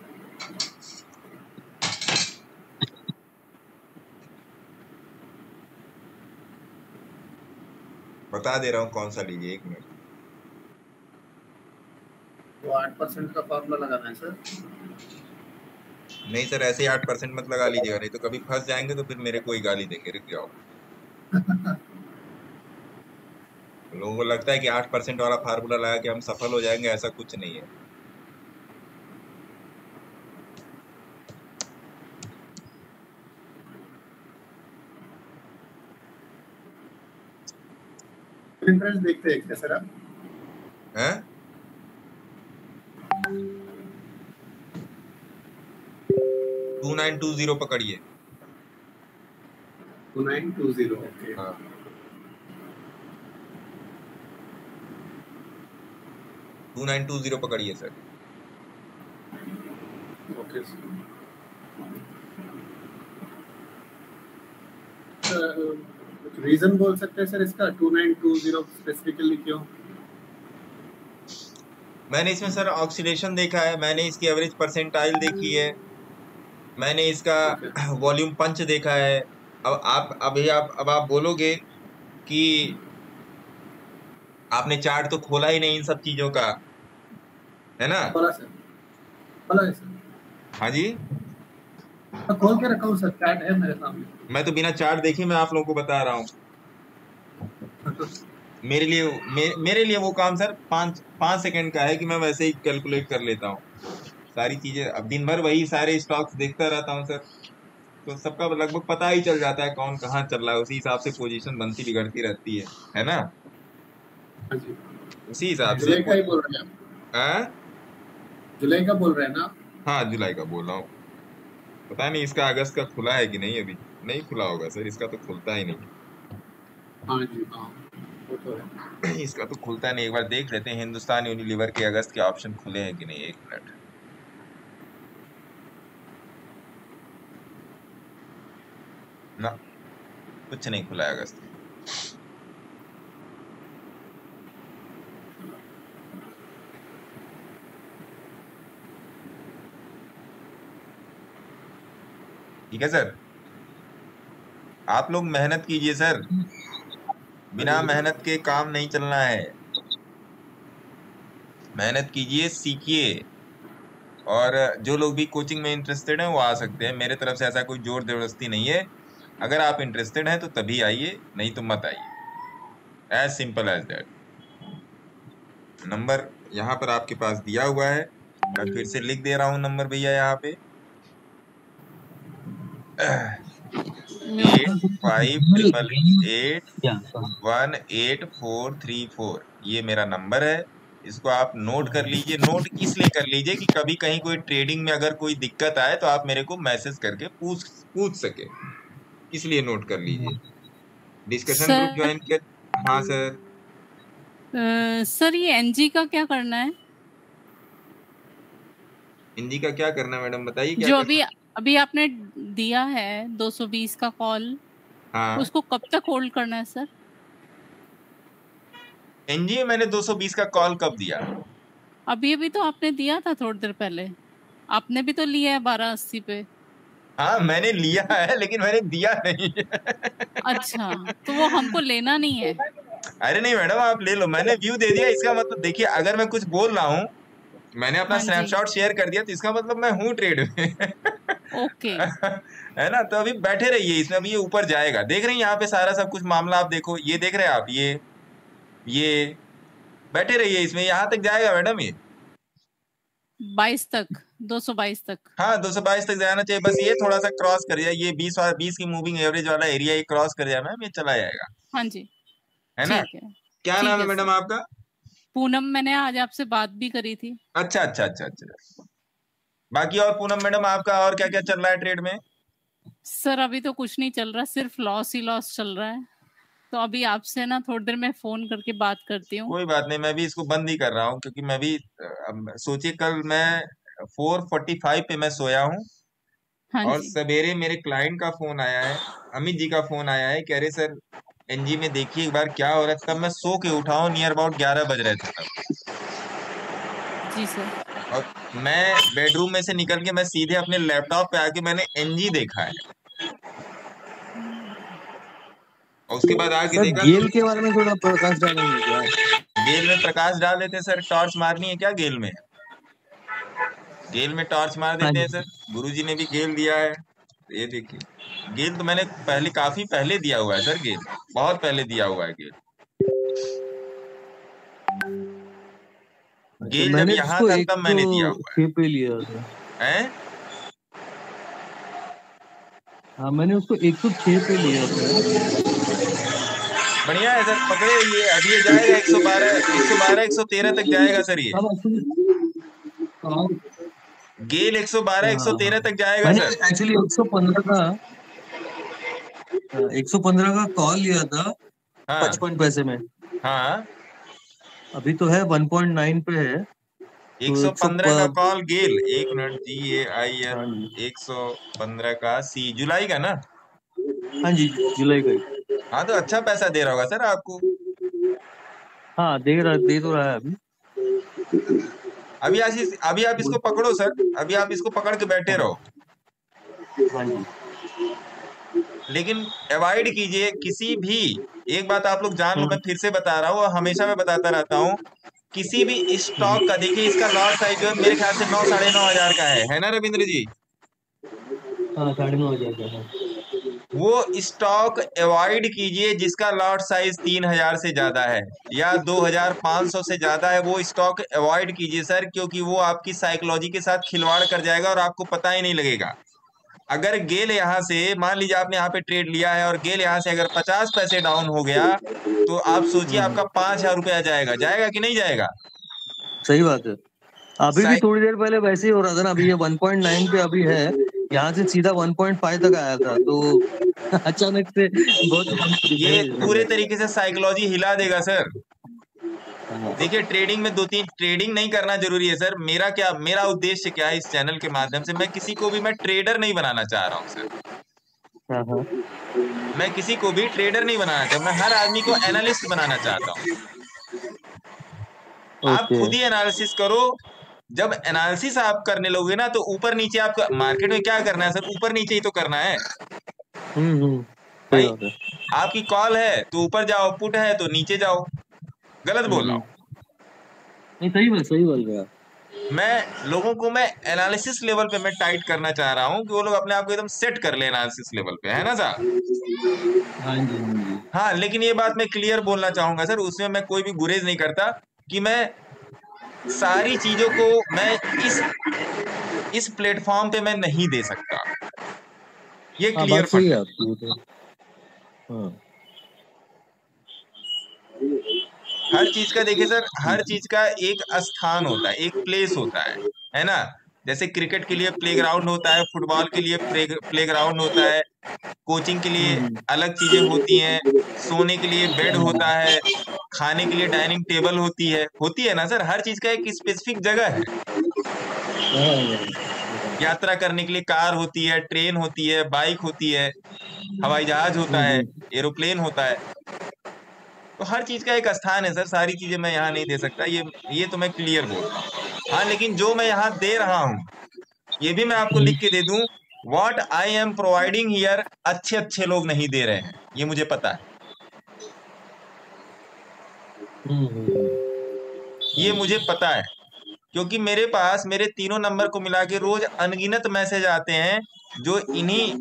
बता दे रहा हूँ कौन सा लीजिए, एक मिनट। तो आठ परसेंट का फॉर्मूला लगाना है सर? नहीं सर, ऐसे ही आठ परसेंट मत लगा लीजिएगा, नहीं तो कभी फंस जाएंगे तो फिर मेरे को ही गाली देंगे। रुक जाओ, लोगों को लगता है कि आठ परसेंट वाला फार्मूला लगा के हम सफल हो जाएंगे, ऐसा कुछ नहीं है। इंटरेस्ट देखते हैं क्या सर आप? हैं टू नाइन टू जीरो पकड़िए, two nine two zero. Okay हां टू नाइन टू जीरो पकड़िए सर। ओके सर, रीजन बोल सकते हैं सर इसका two nine two zero specifically क्यों? मैंने इसमें सर ऑक्सीडेशन देखा है, मैंने इसकी एवरेज परसेंटाइल देखी है, मैंने इसका वॉल्यूम पंच देखा है। अब आप अभी आप अब आप बोलोगे कि आपने चार्ट तो खोला ही नहीं इन सब चीजों का, है ना? खोला सर, खोला है सर। हाँ जी खोल के रखा हूँ सर, चार्ट है मेरे सामने। मैं तो बिना चार्ट देखे मैं आप लोगों को बता रहा हूँ। मेरे लिए मे, मेरे लिए वो काम सर पाँच पाँच सेकंड का है कि मैं वैसे ही कैलकुलेट कर लेता हूँ सारी चीज़ें। अब दिन भर वही सारे स्टॉक्स देखता रहता हूँ सर, तो सबका लगभग पता ही चल जाता है कौन कहाँ चल रहा है, उसी हिसाब से पोजीशन बनती बिगड़ती रहती है, है ना? उसी हिसाब से। जुलाई का ही बोल रहे हैं आप? जुलाई का बोल रहे हैं ना? हाँ जुलाई का बोल रहा हूँ। पता नहीं इसका अगस्त का खुला है कि नहीं, अभी नहीं खुला होगा सर, इसका तो खुलता ही नहीं। हाँ जी हाँ तो है। इसका तो खुलता नहीं। एक बार देख लेते हैं हिंदुस्तान यूनिलीवर के अगस्त के ऑप्शन खुले हैं कि नहीं। एक मिनट ना, कुछ नहीं खुला है अगस्त। ठीक है सर, आप लोग मेहनत कीजिए सर, बिना मेहनत के काम नहीं चलना है। मेहनत कीजिए, सीखिए, और जो लोग भी कोचिंग में इंटरेस्टेड हैं वो आ सकते हैं। मेरे तरफ से ऐसा कोई जोर जबरदस्ती नहीं है, अगर आप इंटरेस्टेड हैं तो तभी आइए, नहीं तो मत आइए, as simple as that. Number यहाँ पर आपके पास दिया हुआ है, मैं फिर से लिख दे रहा हूँ नंबर भैया यहाँ पे eight five triple eight one eight four three four. ये मेरा नंबर है, इसको आप नोट कर लीजिए। नोट इसलिए कर लीजिए कि कभी कहीं कोई ट्रेडिंग में अगर कोई दिक्कत आए तो आप मेरे को मैसेज करके पूछ पूछ सके, इसलिए नोट कर लीजिए। डिस्कशन ग्रुप ज्वाइन कर। हाँ सर। आ, सर ये एनजी का क्या करना है? एनजी का क्या करना है मैडम बताइए? जो अभी अभी आपने दिया है दो सौ बीस का कॉल, हाँ। उसको कब तक होल्ड करना है सर? एनजी मैंने दो सौ बीस का कॉल कब दिया? अभी अभी तो आपने दिया था थोड़ी देर पहले, आपने भी तो लिया है बारह अस्सी पे। हाँ मैंने लिया है लेकिन मैंने दिया नहीं। अच्छा तो वो हमको लेना नहीं है? अरे नहीं मैडम आप ले लो, मैंने व्यू दे दिया, इसका मतलब देखिए अगर मैं कुछ बोल रहा हूँ, मैंने अपना स्नैपशॉट शेयर कर दिया तो इसका मतलब मैं हूँ ट्रेड में। ओके है ना? तो अभी बैठे रहिए इसमें, अभी ये ऊपर जाएगा। देख रहे हैं यहाँ पे सारा सब कुछ मामला, आप देखो ये देख रहे हैं आप, ये ये बैठे रहिए इसमें, यहाँ तक जाएगा मैडम, ये बाईस तक, दो सौ बाईस तक। हाँ दो सौ बाईस तक जाना चाहिए, बस ये थोड़ा सा क्रॉस कर जाए, ये बीस बीस की मूविंग एवरेज वाला एरिया ये क्रॉस कर जाए मैम, ये चला जाएगा। हाँ जी है ना? क्या नाम है मैडम आपका? पूनम, मैंने आज आपसे बात भी करी थी। अच्छा अच्छा अच्छा अच्छा। बाकी और पूनम मैडम आपका और क्या क्या चल रहा है ट्रेड में? सर अभी तो कुछ नहीं चल रहा, सिर्फ लॉस ही लॉस चल रहा है, तो अभी आपसे ना थोड़ी देर में फोन करके बात करती हूँ। कोई बात नहीं, मैं भी इसको बंद ही कर रहा हूँ क्योंकि मैं भी सोचिए कल मैं फोर फोर्टी फाइव पे मैं सोया हूँ। हाँ और सवेरे मेरे क्लाइंट का फोन आया है, अमित जी का फोन आया है, कह रहे सर एनजी में देखिए एक बार क्या हो रहा है। तब मैं सो के उठा हूँ, नियर अबाउट ग्यारह बज रहे थे तब। जी सर। और मैं बेडरूम में से निकल के मैं सीधे अपने लैपटॉप पे आके मैंने एनजी देखा है, और उसके बाद आके देखा गेल के बारे में थोड़ा प्रकाश डालेंगे। गेल में प्रकाश डाल देते सर, टॉर्च मारनी है क्या गेल में? गेल में टॉर्च मार देते हैं सर। गुरुजी ने भी गेल दिया है, ये देखिए गेल तो मैंने पहले काफी पहले दिया हुआ है सर, गेल बहुत पहले दिया हुआ है। गेल गेल जब यहाँ तक तब मैंने दिया हुआ है, लिया था। है? हाँ मैंने उसको एक सौ छह पे लिया था। बढ़िया है सर, पकड़े ये, अभी ये जाएगा एक सौ बारह एक सौ बारह एक सौ तेरह तक जाएगा सर, ये गेल एक सौ बारह एक सौ तेरह तक जाएगा सर। एक्चुअली एक सौ पंद्रह का एक सौ पंद्रह का कॉल लिया था पचपन पैसे में, हाँ अभी तो है वन पॉइंट नाइन पे है। एक सौ पंद्रह का कॉल गेल, एक मिनट जी ये आई एल एक सौ पंद्रह का सी जुलाई का ना, हाँ जी जुलाई का, हाँ तो अच्छा पैसा दे रहा होगा सर आपको, हाँ दे रहा दे तो रहा है अभी अभी आज अभी आप इसको पकड़ो सर, अभी आप इसको पकड़ के बैठे रहो, हाँ जी लेकिन अवॉइड कीजिए किसी भी, एक बात आप लोग जान लो, मैं फिर से बता रहा हूँ, हमेशा मैं बताता रहता हूँ, किसी भी स्टॉक का, देखिए इसका लॉट साइज जो है मेरे ख्याल से नौ साढ़े नौ हजार का है, है ना रविंद्र जी, हाँ साढ़े नौ हजार का है। वो स्टॉक अवॉइड कीजिए जिसका लॉट साइज तीन हजार से ज्यादा है या दो हजार पाँच सौ से ज्यादा है, वो स्टॉक अवॉइड कीजिए सर, क्योंकि वो आपकी साइकोलॉजी के साथ खिलवाड़ कर जाएगा और आपको पता ही नहीं लगेगा। अगर गेल यहाँ से मान लीजिए आपने यहाँ पे ट्रेड लिया है और गेल यहाँ से अगर पचास पैसे डाउन हो गया तो आप सोचिए आपका पांच हजार रुपया जाएगा, जाएगा कि नहीं जाएगा? सही बात है, अभी भी थोड़ी देर पहले वैसे ही हो रहा था ना, अभी ये वन पॉइंट नाइन पे अभी है, यहाँ से सीधा वन पॉइंट फाइव तक आया था तो अचानक से बहुत, ये पूरे तरीके से साइकोलॉजी हिला देगा सर। देखिए ट्रेडिंग में दो तीन ट्रेडिंग नहीं करना जरूरी है सर, मेरा क्या मेरा उद्देश्य क्या है इस चैनल के माध्यम से, मैं किसी को भी मैं ट्रेडर नहीं बनाना चाह रहा हूँ सर, मैं किसी को भी ट्रेडर नहीं बनाना चाहता, मैं हर आदमी को एनालिस्ट बनाना चाहता हूँ। आप खुद ही एनालिसिस करो, जब एनालिसिस आप करने लोगे ना तो ऊपर नीचे, आपका मार्केट में क्या करना है सर, ऊपर नीचे ही तो करना है। भाई आपकी कॉल है तो ऊपर जाओ, पुट है तो नीचे जाओ, गलत बोल रहा हूँ? नहीं सही बोल, सही बोल रहा। मैं लोगों को मैं एनालिसिस लेवल पे मैं टाइट करना चाह रहा हूँ कि वो लोग अपने आप को एकदम सेट कर ले एनालिसिस लेवल पे, है ना साहब? हाँ लेकिन ये बात मैं क्लियर बोलना चाहूंगा सर, उसमें मैं कोई भी गुरेज नहीं करता कि मैं सारी चीजों को मैं इस इस प्लेटफॉर्म पे मैं नहीं दे सकता, ये क्लियर फट। हर चीज का देखिए सर, हर चीज का एक स्थान होता है, एक प्लेस होता है, है ना? जैसे क्रिकेट के लिए प्लेग्राउंड होता है, फुटबॉल के लिए प्लेग्राउंड होता है, कोचिंग के लिए अलग चीजें होती हैं, सोने के लिए बेड होता है, खाने के लिए डाइनिंग टेबल होती है, होती है ना सर? हर चीज का एक स्पेसिफिक जगह है, यात्रा करने के लिए कार होती है, ट्रेन होती है, बाइक होती है, हवाई जहाज होता है, एरोप्लेन होता है, तो हर चीज का एक स्थान है सर। सारी चीजें मैं यहाँ नहीं दे सकता, ये ये तो मैं क्लियर बोल रहा हूँ। हाँ लेकिन जो मैं यहाँ दे रहा हूँ ये भी मैं आपको लिख के दे दूं, what I am providing here अच्छे अच्छे लोग नहीं दे रहे हैं, ये मुझे पता है, ये मुझे पता है, क्योंकि मेरे पास मेरे तीनों नंबर को मिला के रोज अनगिनत मैसेज आते हैं जो इन्हीं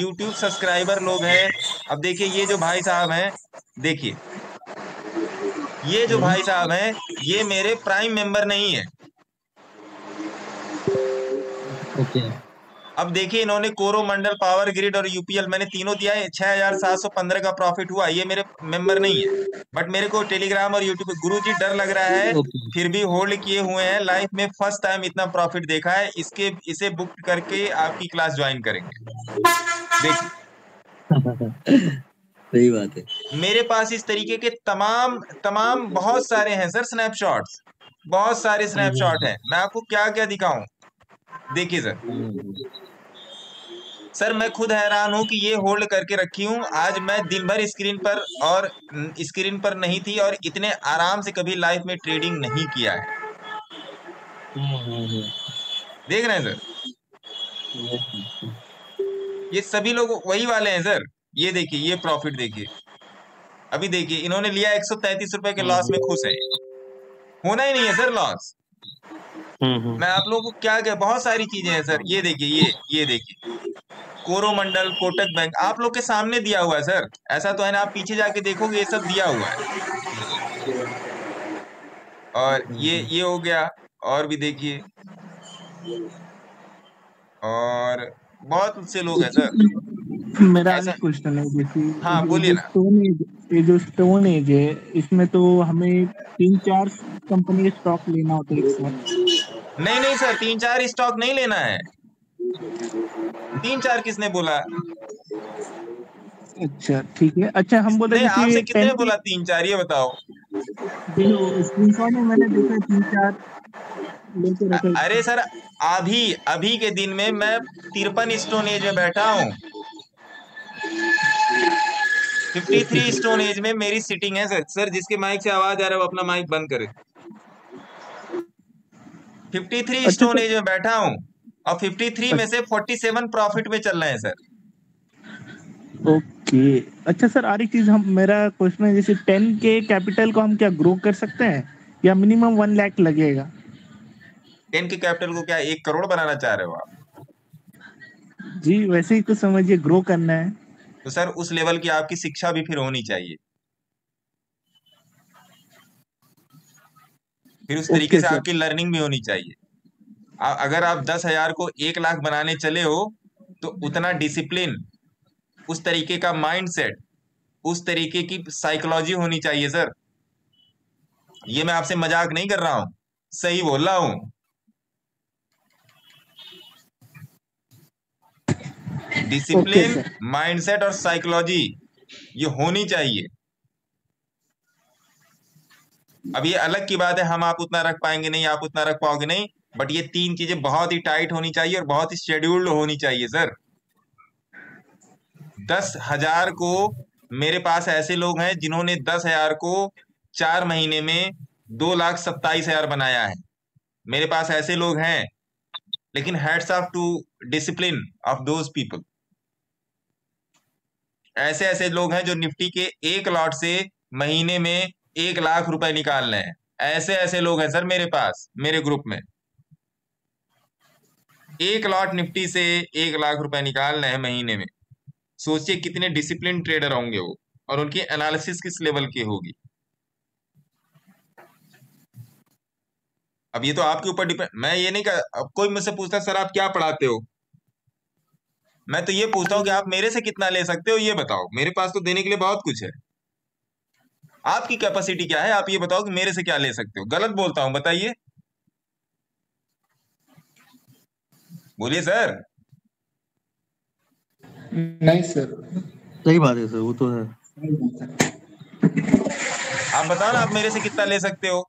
यूट्यूब सब्सक्राइबर लोग हैं। अब देखिए ये जो भाई साहब हैं, देखिए ये जो भाई साहब हैं, ये मेरे प्राइम मेंबर नहीं है। okay. अब देखिए इन्होंने कोरोमंडल, पावर ग्रिड और यूपीएल, मैंने तीनों दिया है, छह हजार सात सौ पंद्रह का प्रॉफिट हुआ, ये मेरे मेंबर नहीं है, बट मेरे को टेलीग्राम और यूट्यूब। गुरुजी डर लग रहा है, okay. फिर भी होल्ड किए हुए हैं, लाइफ में फर्स्ट टाइम इतना प्रॉफिट देखा है, इसके इसे बुक करके आपकी क्लास ज्वाइन करेंगे। देखिए सही बात है, मेरे पास इस तरीके के तमाम तमाम बहुत सारे हैं सर, स्नैपशॉट्स, बहुत सारे स्नैपशॉट हैं, मैं आपको क्या क्या दिखाऊं। देखिए सर, सर मैं खुद हैरान हूं कि ये होल्ड करके रखी हूं, आज मैं दिन भर स्क्रीन पर और स्क्रीन पर नहीं थी और इतने आराम से कभी लाइफ में ट्रेडिंग नहीं किया है। देख रहे हैं सर, ये सभी लोग वही वाले हैं सर। ये देखिए, ये प्रॉफिट देखिए, अभी देखिए इन्होंने लिया एक सौ तैतीस रुपए के लॉस में खुश है, होना ही नहीं है सर लॉस। मैं आप लोगों को क्या क्या बहुत सारी चीजें हैं सर। ये देखिए, ये ये देखिए कोरोमंडल, कोटक बैंक आप लोग के सामने दिया हुआ है सर, ऐसा तो है ना आप पीछे जाके देखोगे, ये सब दिया हुआ है। और ये ये हो गया, और भी देखिए, और बहुत से लोग हैं सर। मेरा कुछ नहीं, हाँ बोलिए ना। ये जो स्टोन एज है इसमें तो हमें तीन चार कंपनी के स्टॉक लेना होता है एक साथ। नहीं नहीं सर, तीन चार स्टॉक नहीं लेना है। तीन चार किसने बोला? अच्छा ठीक है। अच्छा हम बोले आपसे कितने बोला तीन चार, ये बताओ। स्क्रीनशॉट में मैंने देखा तीन चार। अरे सर अभी अभी के दिन में मैं तिरपन स्टोन एज में बैठा हूँ, तिरपन स्टोन एज में मेरी सिटिंग है सर। सर जिसके माइक से आवाज आ रहा है वो अपना माइक बंद करे। तिरपन स्टोन एज में बैठा हूँ और तिरपन में से सैंतालीस प्रॉफिट में चल रहे हैं सर। ओके अच्छा सर आरी चीज हम मेरा क्वेश्चन है जैसे दस के कैपिटल को हम क्या ग्रो कर सकते हैं या मिनिमम वन लाख लगेगा? दस के कैपिटल को क्या एक करोड़ बनाना चाह रहे हो आप? जी वैसे ही तो समझिए ग्रो करना है तो सर उस लेवल की आपकी शिक्षा भी फिर होनी चाहिए, फिर उस तरीके से आपकी लर्निंग भी होनी चाहिए। आ, अगर आप दस हजार को एक लाख बनाने चले हो तो उतना डिसिप्लिन, उस तरीके का माइंडसेट, उस तरीके की साइकोलॉजी होनी चाहिए सर। ये मैं आपसे मजाक नहीं कर रहा हूँ, सही बोल रहा हूँ। डिसिप्लिन, माइंडसेट और साइकोलॉजी ये होनी चाहिए। अब ये अलग की बात है हम आप उतना रख पाएंगे नहीं, आप उतना रख पाओगे नहीं, बट ये तीन चीजें बहुत ही टाइट होनी चाहिए और बहुत ही शेड्यूल्ड होनी चाहिए सर। दस हजार को मेरे पास ऐसे लोग हैं जिन्होंने दस हजार को चार महीने में दो लाख सत्ताईस हजार बनाया है, मेरे पास ऐसे लोग हैं। लेकिन hats off to discipline of those people. ऐसे ऐसे लोग हैं जो निफ्टी के एक लॉट से महीने में एक लाख रुपए निकाल रहे हैं, ऐसे ऐसे लोग हैं सर मेरे पास, मेरे ग्रुप में। एक लॉट निफ्टी से एक लाख रुपए निकाल रहे हैं महीने में। सोचिए कितने डिसिप्लिन ट्रेडर होंगे वो और उनकी एनालिसिस किस लेवल की होगी। अब ये तो आपके ऊपर डिपेंड, मैं ये नहीं कर, अब कोई मुझसे पूछता सर आप क्या पढ़ाते हो, मैं तो ये पूछता हूँ कि आप मेरे से कितना ले सकते हो ये बताओ। मेरे पास तो देने के लिए बहुत कुछ है, आपकी कैपेसिटी क्या है आप ये बताओ कि मेरे से क्या ले सकते हो। गलत बोलता हूँ बताइए, बोलिए सर। नहीं सर सही बात है सर, वो तो है। आप बताओ ना आप मेरे से कितना ले सकते हो,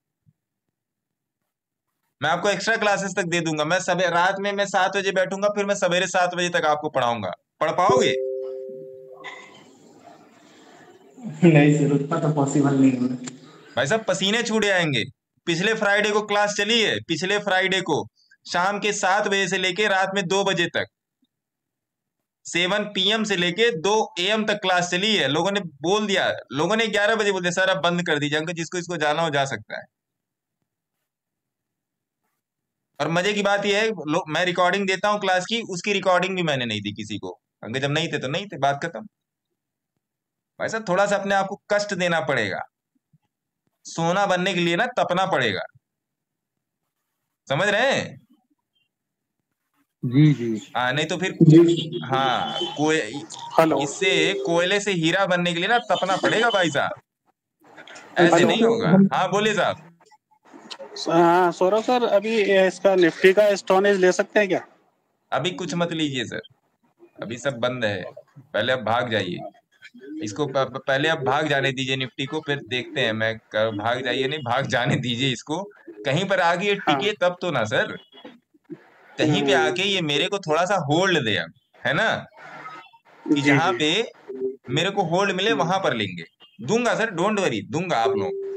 मैं आपको एक्स्ट्रा क्लासेस तक दे दूंगा। मैं सबे रात में मैं सात बजे बैठूंगा, फिर मैं सवेरे सात बजे तक आपको पढ़ाऊंगा, पढ़ पाओगे? नहीं सर उतना तो पॉसिबल नहीं है भाई साहब, पसीने छूट जाएंगे। पिछले फ्राइडे को क्लास चली है, पिछले फ्राइडे को शाम के सात बजे से लेके रात में दो बजे तक, सेवन पीएम से लेके दो एएम तक क्लास चली है। लोगों ने बोल दिया, लोगों ने ग्यारह बजे बोल दिया सर आप बंद कर दीजिए, अंकल जिसको इसको जाना हो जा सकता है। और मजे की बात यह है मैं रिकॉर्डिंग देता हूँ क्लास की, उसकी रिकॉर्डिंग भी मैंने नहीं दी किसी को, अंकल जब नहीं थे तो नहीं थे, बात खत्म। भाई साहब थोड़ा सा अपने आप को कष्ट देना पड़ेगा, सोना बनने के लिए ना तपना पड़ेगा, समझ रहे हैं? जी जी हाँ, नहीं तो फिर हाँ कोई इससे कोयले से हीरा बनने के लिए ना तपना पड़ेगा भाई साहब, ऐसे नहीं होगा। हाँ बोलिए साहब। हाँ सौरभ सर अभी इसका निफ्टी का स्टोनेज ले सकते हैं क्या? अभी कुछ मत लीजिए सर, अभी सब बंद है, पहले आप भाग जाइए इसको, पहले आप भाग जाने दीजिए निफ्टी को, फिर देखते हैं। मैं भाग जाइए नहीं, भाग जाने दीजिए इसको, कहीं पर आगे ये टिके तब तो ना सर, कहीं पे आके ये मेरे को थोड़ा सा होल्ड दे है ना, कि जहाँ पे मेरे को होल्ड मिले वहां पर लेंगे। दूंगा सर, डोंट वरी, दूंगा आप लोग।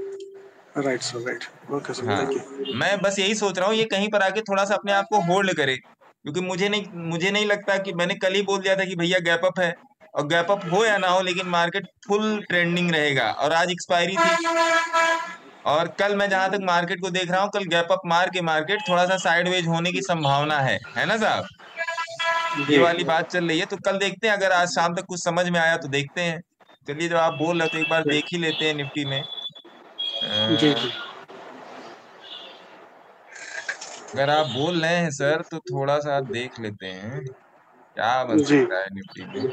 Right sir right okay sir thank you. मैं बस यही सोच रहा हूँ ये कहीं पर आके थोड़ा सा अपने आप को होल्ड करे, क्योंकि मुझे नहीं मुझे नहीं लगता कि, मैंने कल ही बोल दिया था कि भैया गैप अप है, और गैप अप हो या ना हो लेकिन मार्केट फुल ट्रेंडिंग रहेगा। और आज एक्सपायरी थी और कल मैं जहां तक मार्केट को देख रहा हूँ कल गैप अप मार के मार्केट थोड़ा सा साइडवेज होने की संभावना है, है ना साहब? ये वाली बात चल रही है, तो कल देखते हैं अगर आज शाम तक कुछ समझ में आया तो देखते हैं। चलिए जब आप बोल रहे हो तो एक बार देख ही लेते हैं निफ्टी में। जी जी अगर आप बोल रहे हैं सर तो थोड़ा सा देख लेते हैं क्या बन सकता है निफ्टी में।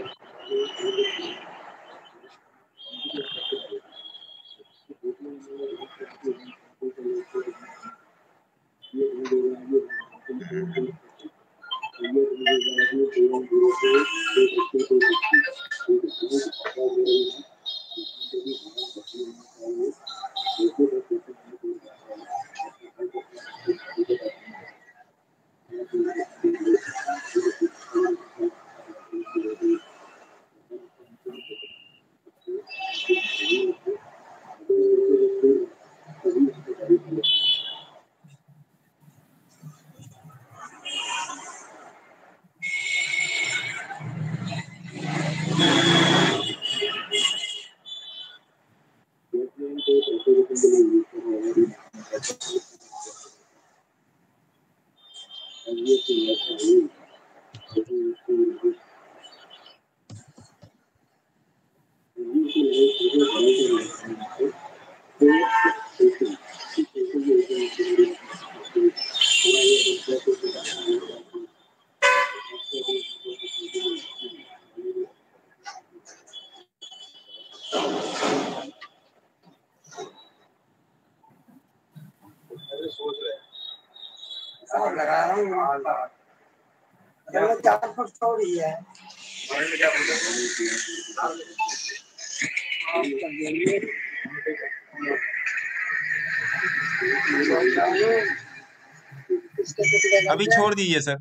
अभी छोड़ दीजिए सर,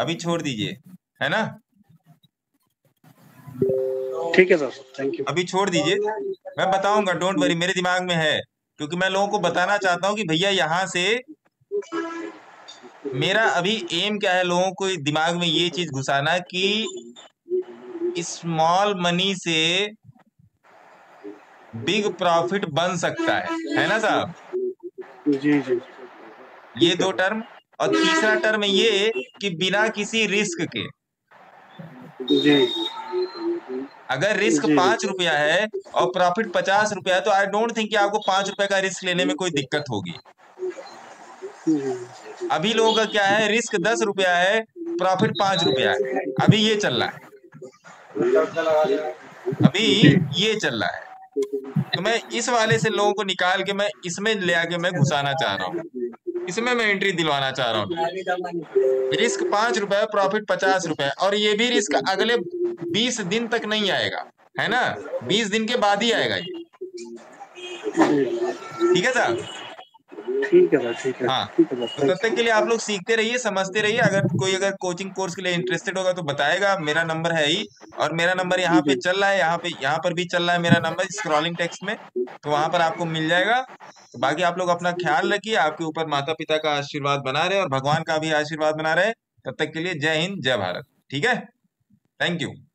अभी छोड़ दीजिए, है ना? ठीक है सर, थैंक यू। अभी छोड़ दीजिए, मैं बताऊंगा, डोंट वरी, मेरे दिमाग में है, क्योंकि मैं लोगों को बताना चाहता हूं कि भैया यहाँ से मेरा अभी एम क्या है, लोगों को दिमाग में ये चीज घुसाना कि स्मॉल मनी से बिग प्रॉफिट बन सकता है, है ना साहब? जी जी, ये दो टर्म, और तीसरा टर्म ये कि बिना किसी रिस्क के। जी, अगर रिस्क पांच रुपया है और प्रॉफिट पचास रुपया है, तो आई डोंट थिंक कि आपको पांच रुपया का रिस्क लेने में कोई दिक्कत होगी। अभी लोगों का क्या है, रिस्क दस रुपया है, प्रॉफिट पांच रुपया है, अभी ये चल रहा है, अभी ये चल रहा है। तो मैं इस वाले से लोगों को निकाल के मैं इसमें ले आके मैं घुसाना चाह रहा हूँ, इसमें मैं एंट्री दिलवाना चाह रहा हूँ। रिस्क पांच रुपए, प्रॉफिट पचास रुपए, और ये भी रिस्क अगले बीस दिन तक नहीं आएगा, है ना? बीस दिन के बाद ही आएगा ये, ठीक है साहब? ठीक है सर, ठीक है। हाँ, तो तब तक के लिए आप लोग सीखते रहिए, समझते रहिए। अगर कोई अगर कोचिंग कोर्स के लिए इंटरेस्टेड होगा तो बताएगा, मेरा नंबर है ही, और मेरा नंबर यहाँ पे चल रहा है, यहाँ पे यहाँ पर भी चल रहा है मेरा नंबर स्क्रॉलिंग टेक्स्ट में, तो वहाँ पर आपको मिल जाएगा। तो बाकी आप लोग अपना ख्याल रखिए, आपके ऊपर माता पिता का आशीर्वाद बना रहे और भगवान का भी आशीर्वाद बना रहे। तब तक के लिए जय हिंद, जय भारत। ठीक है, थैंक यू।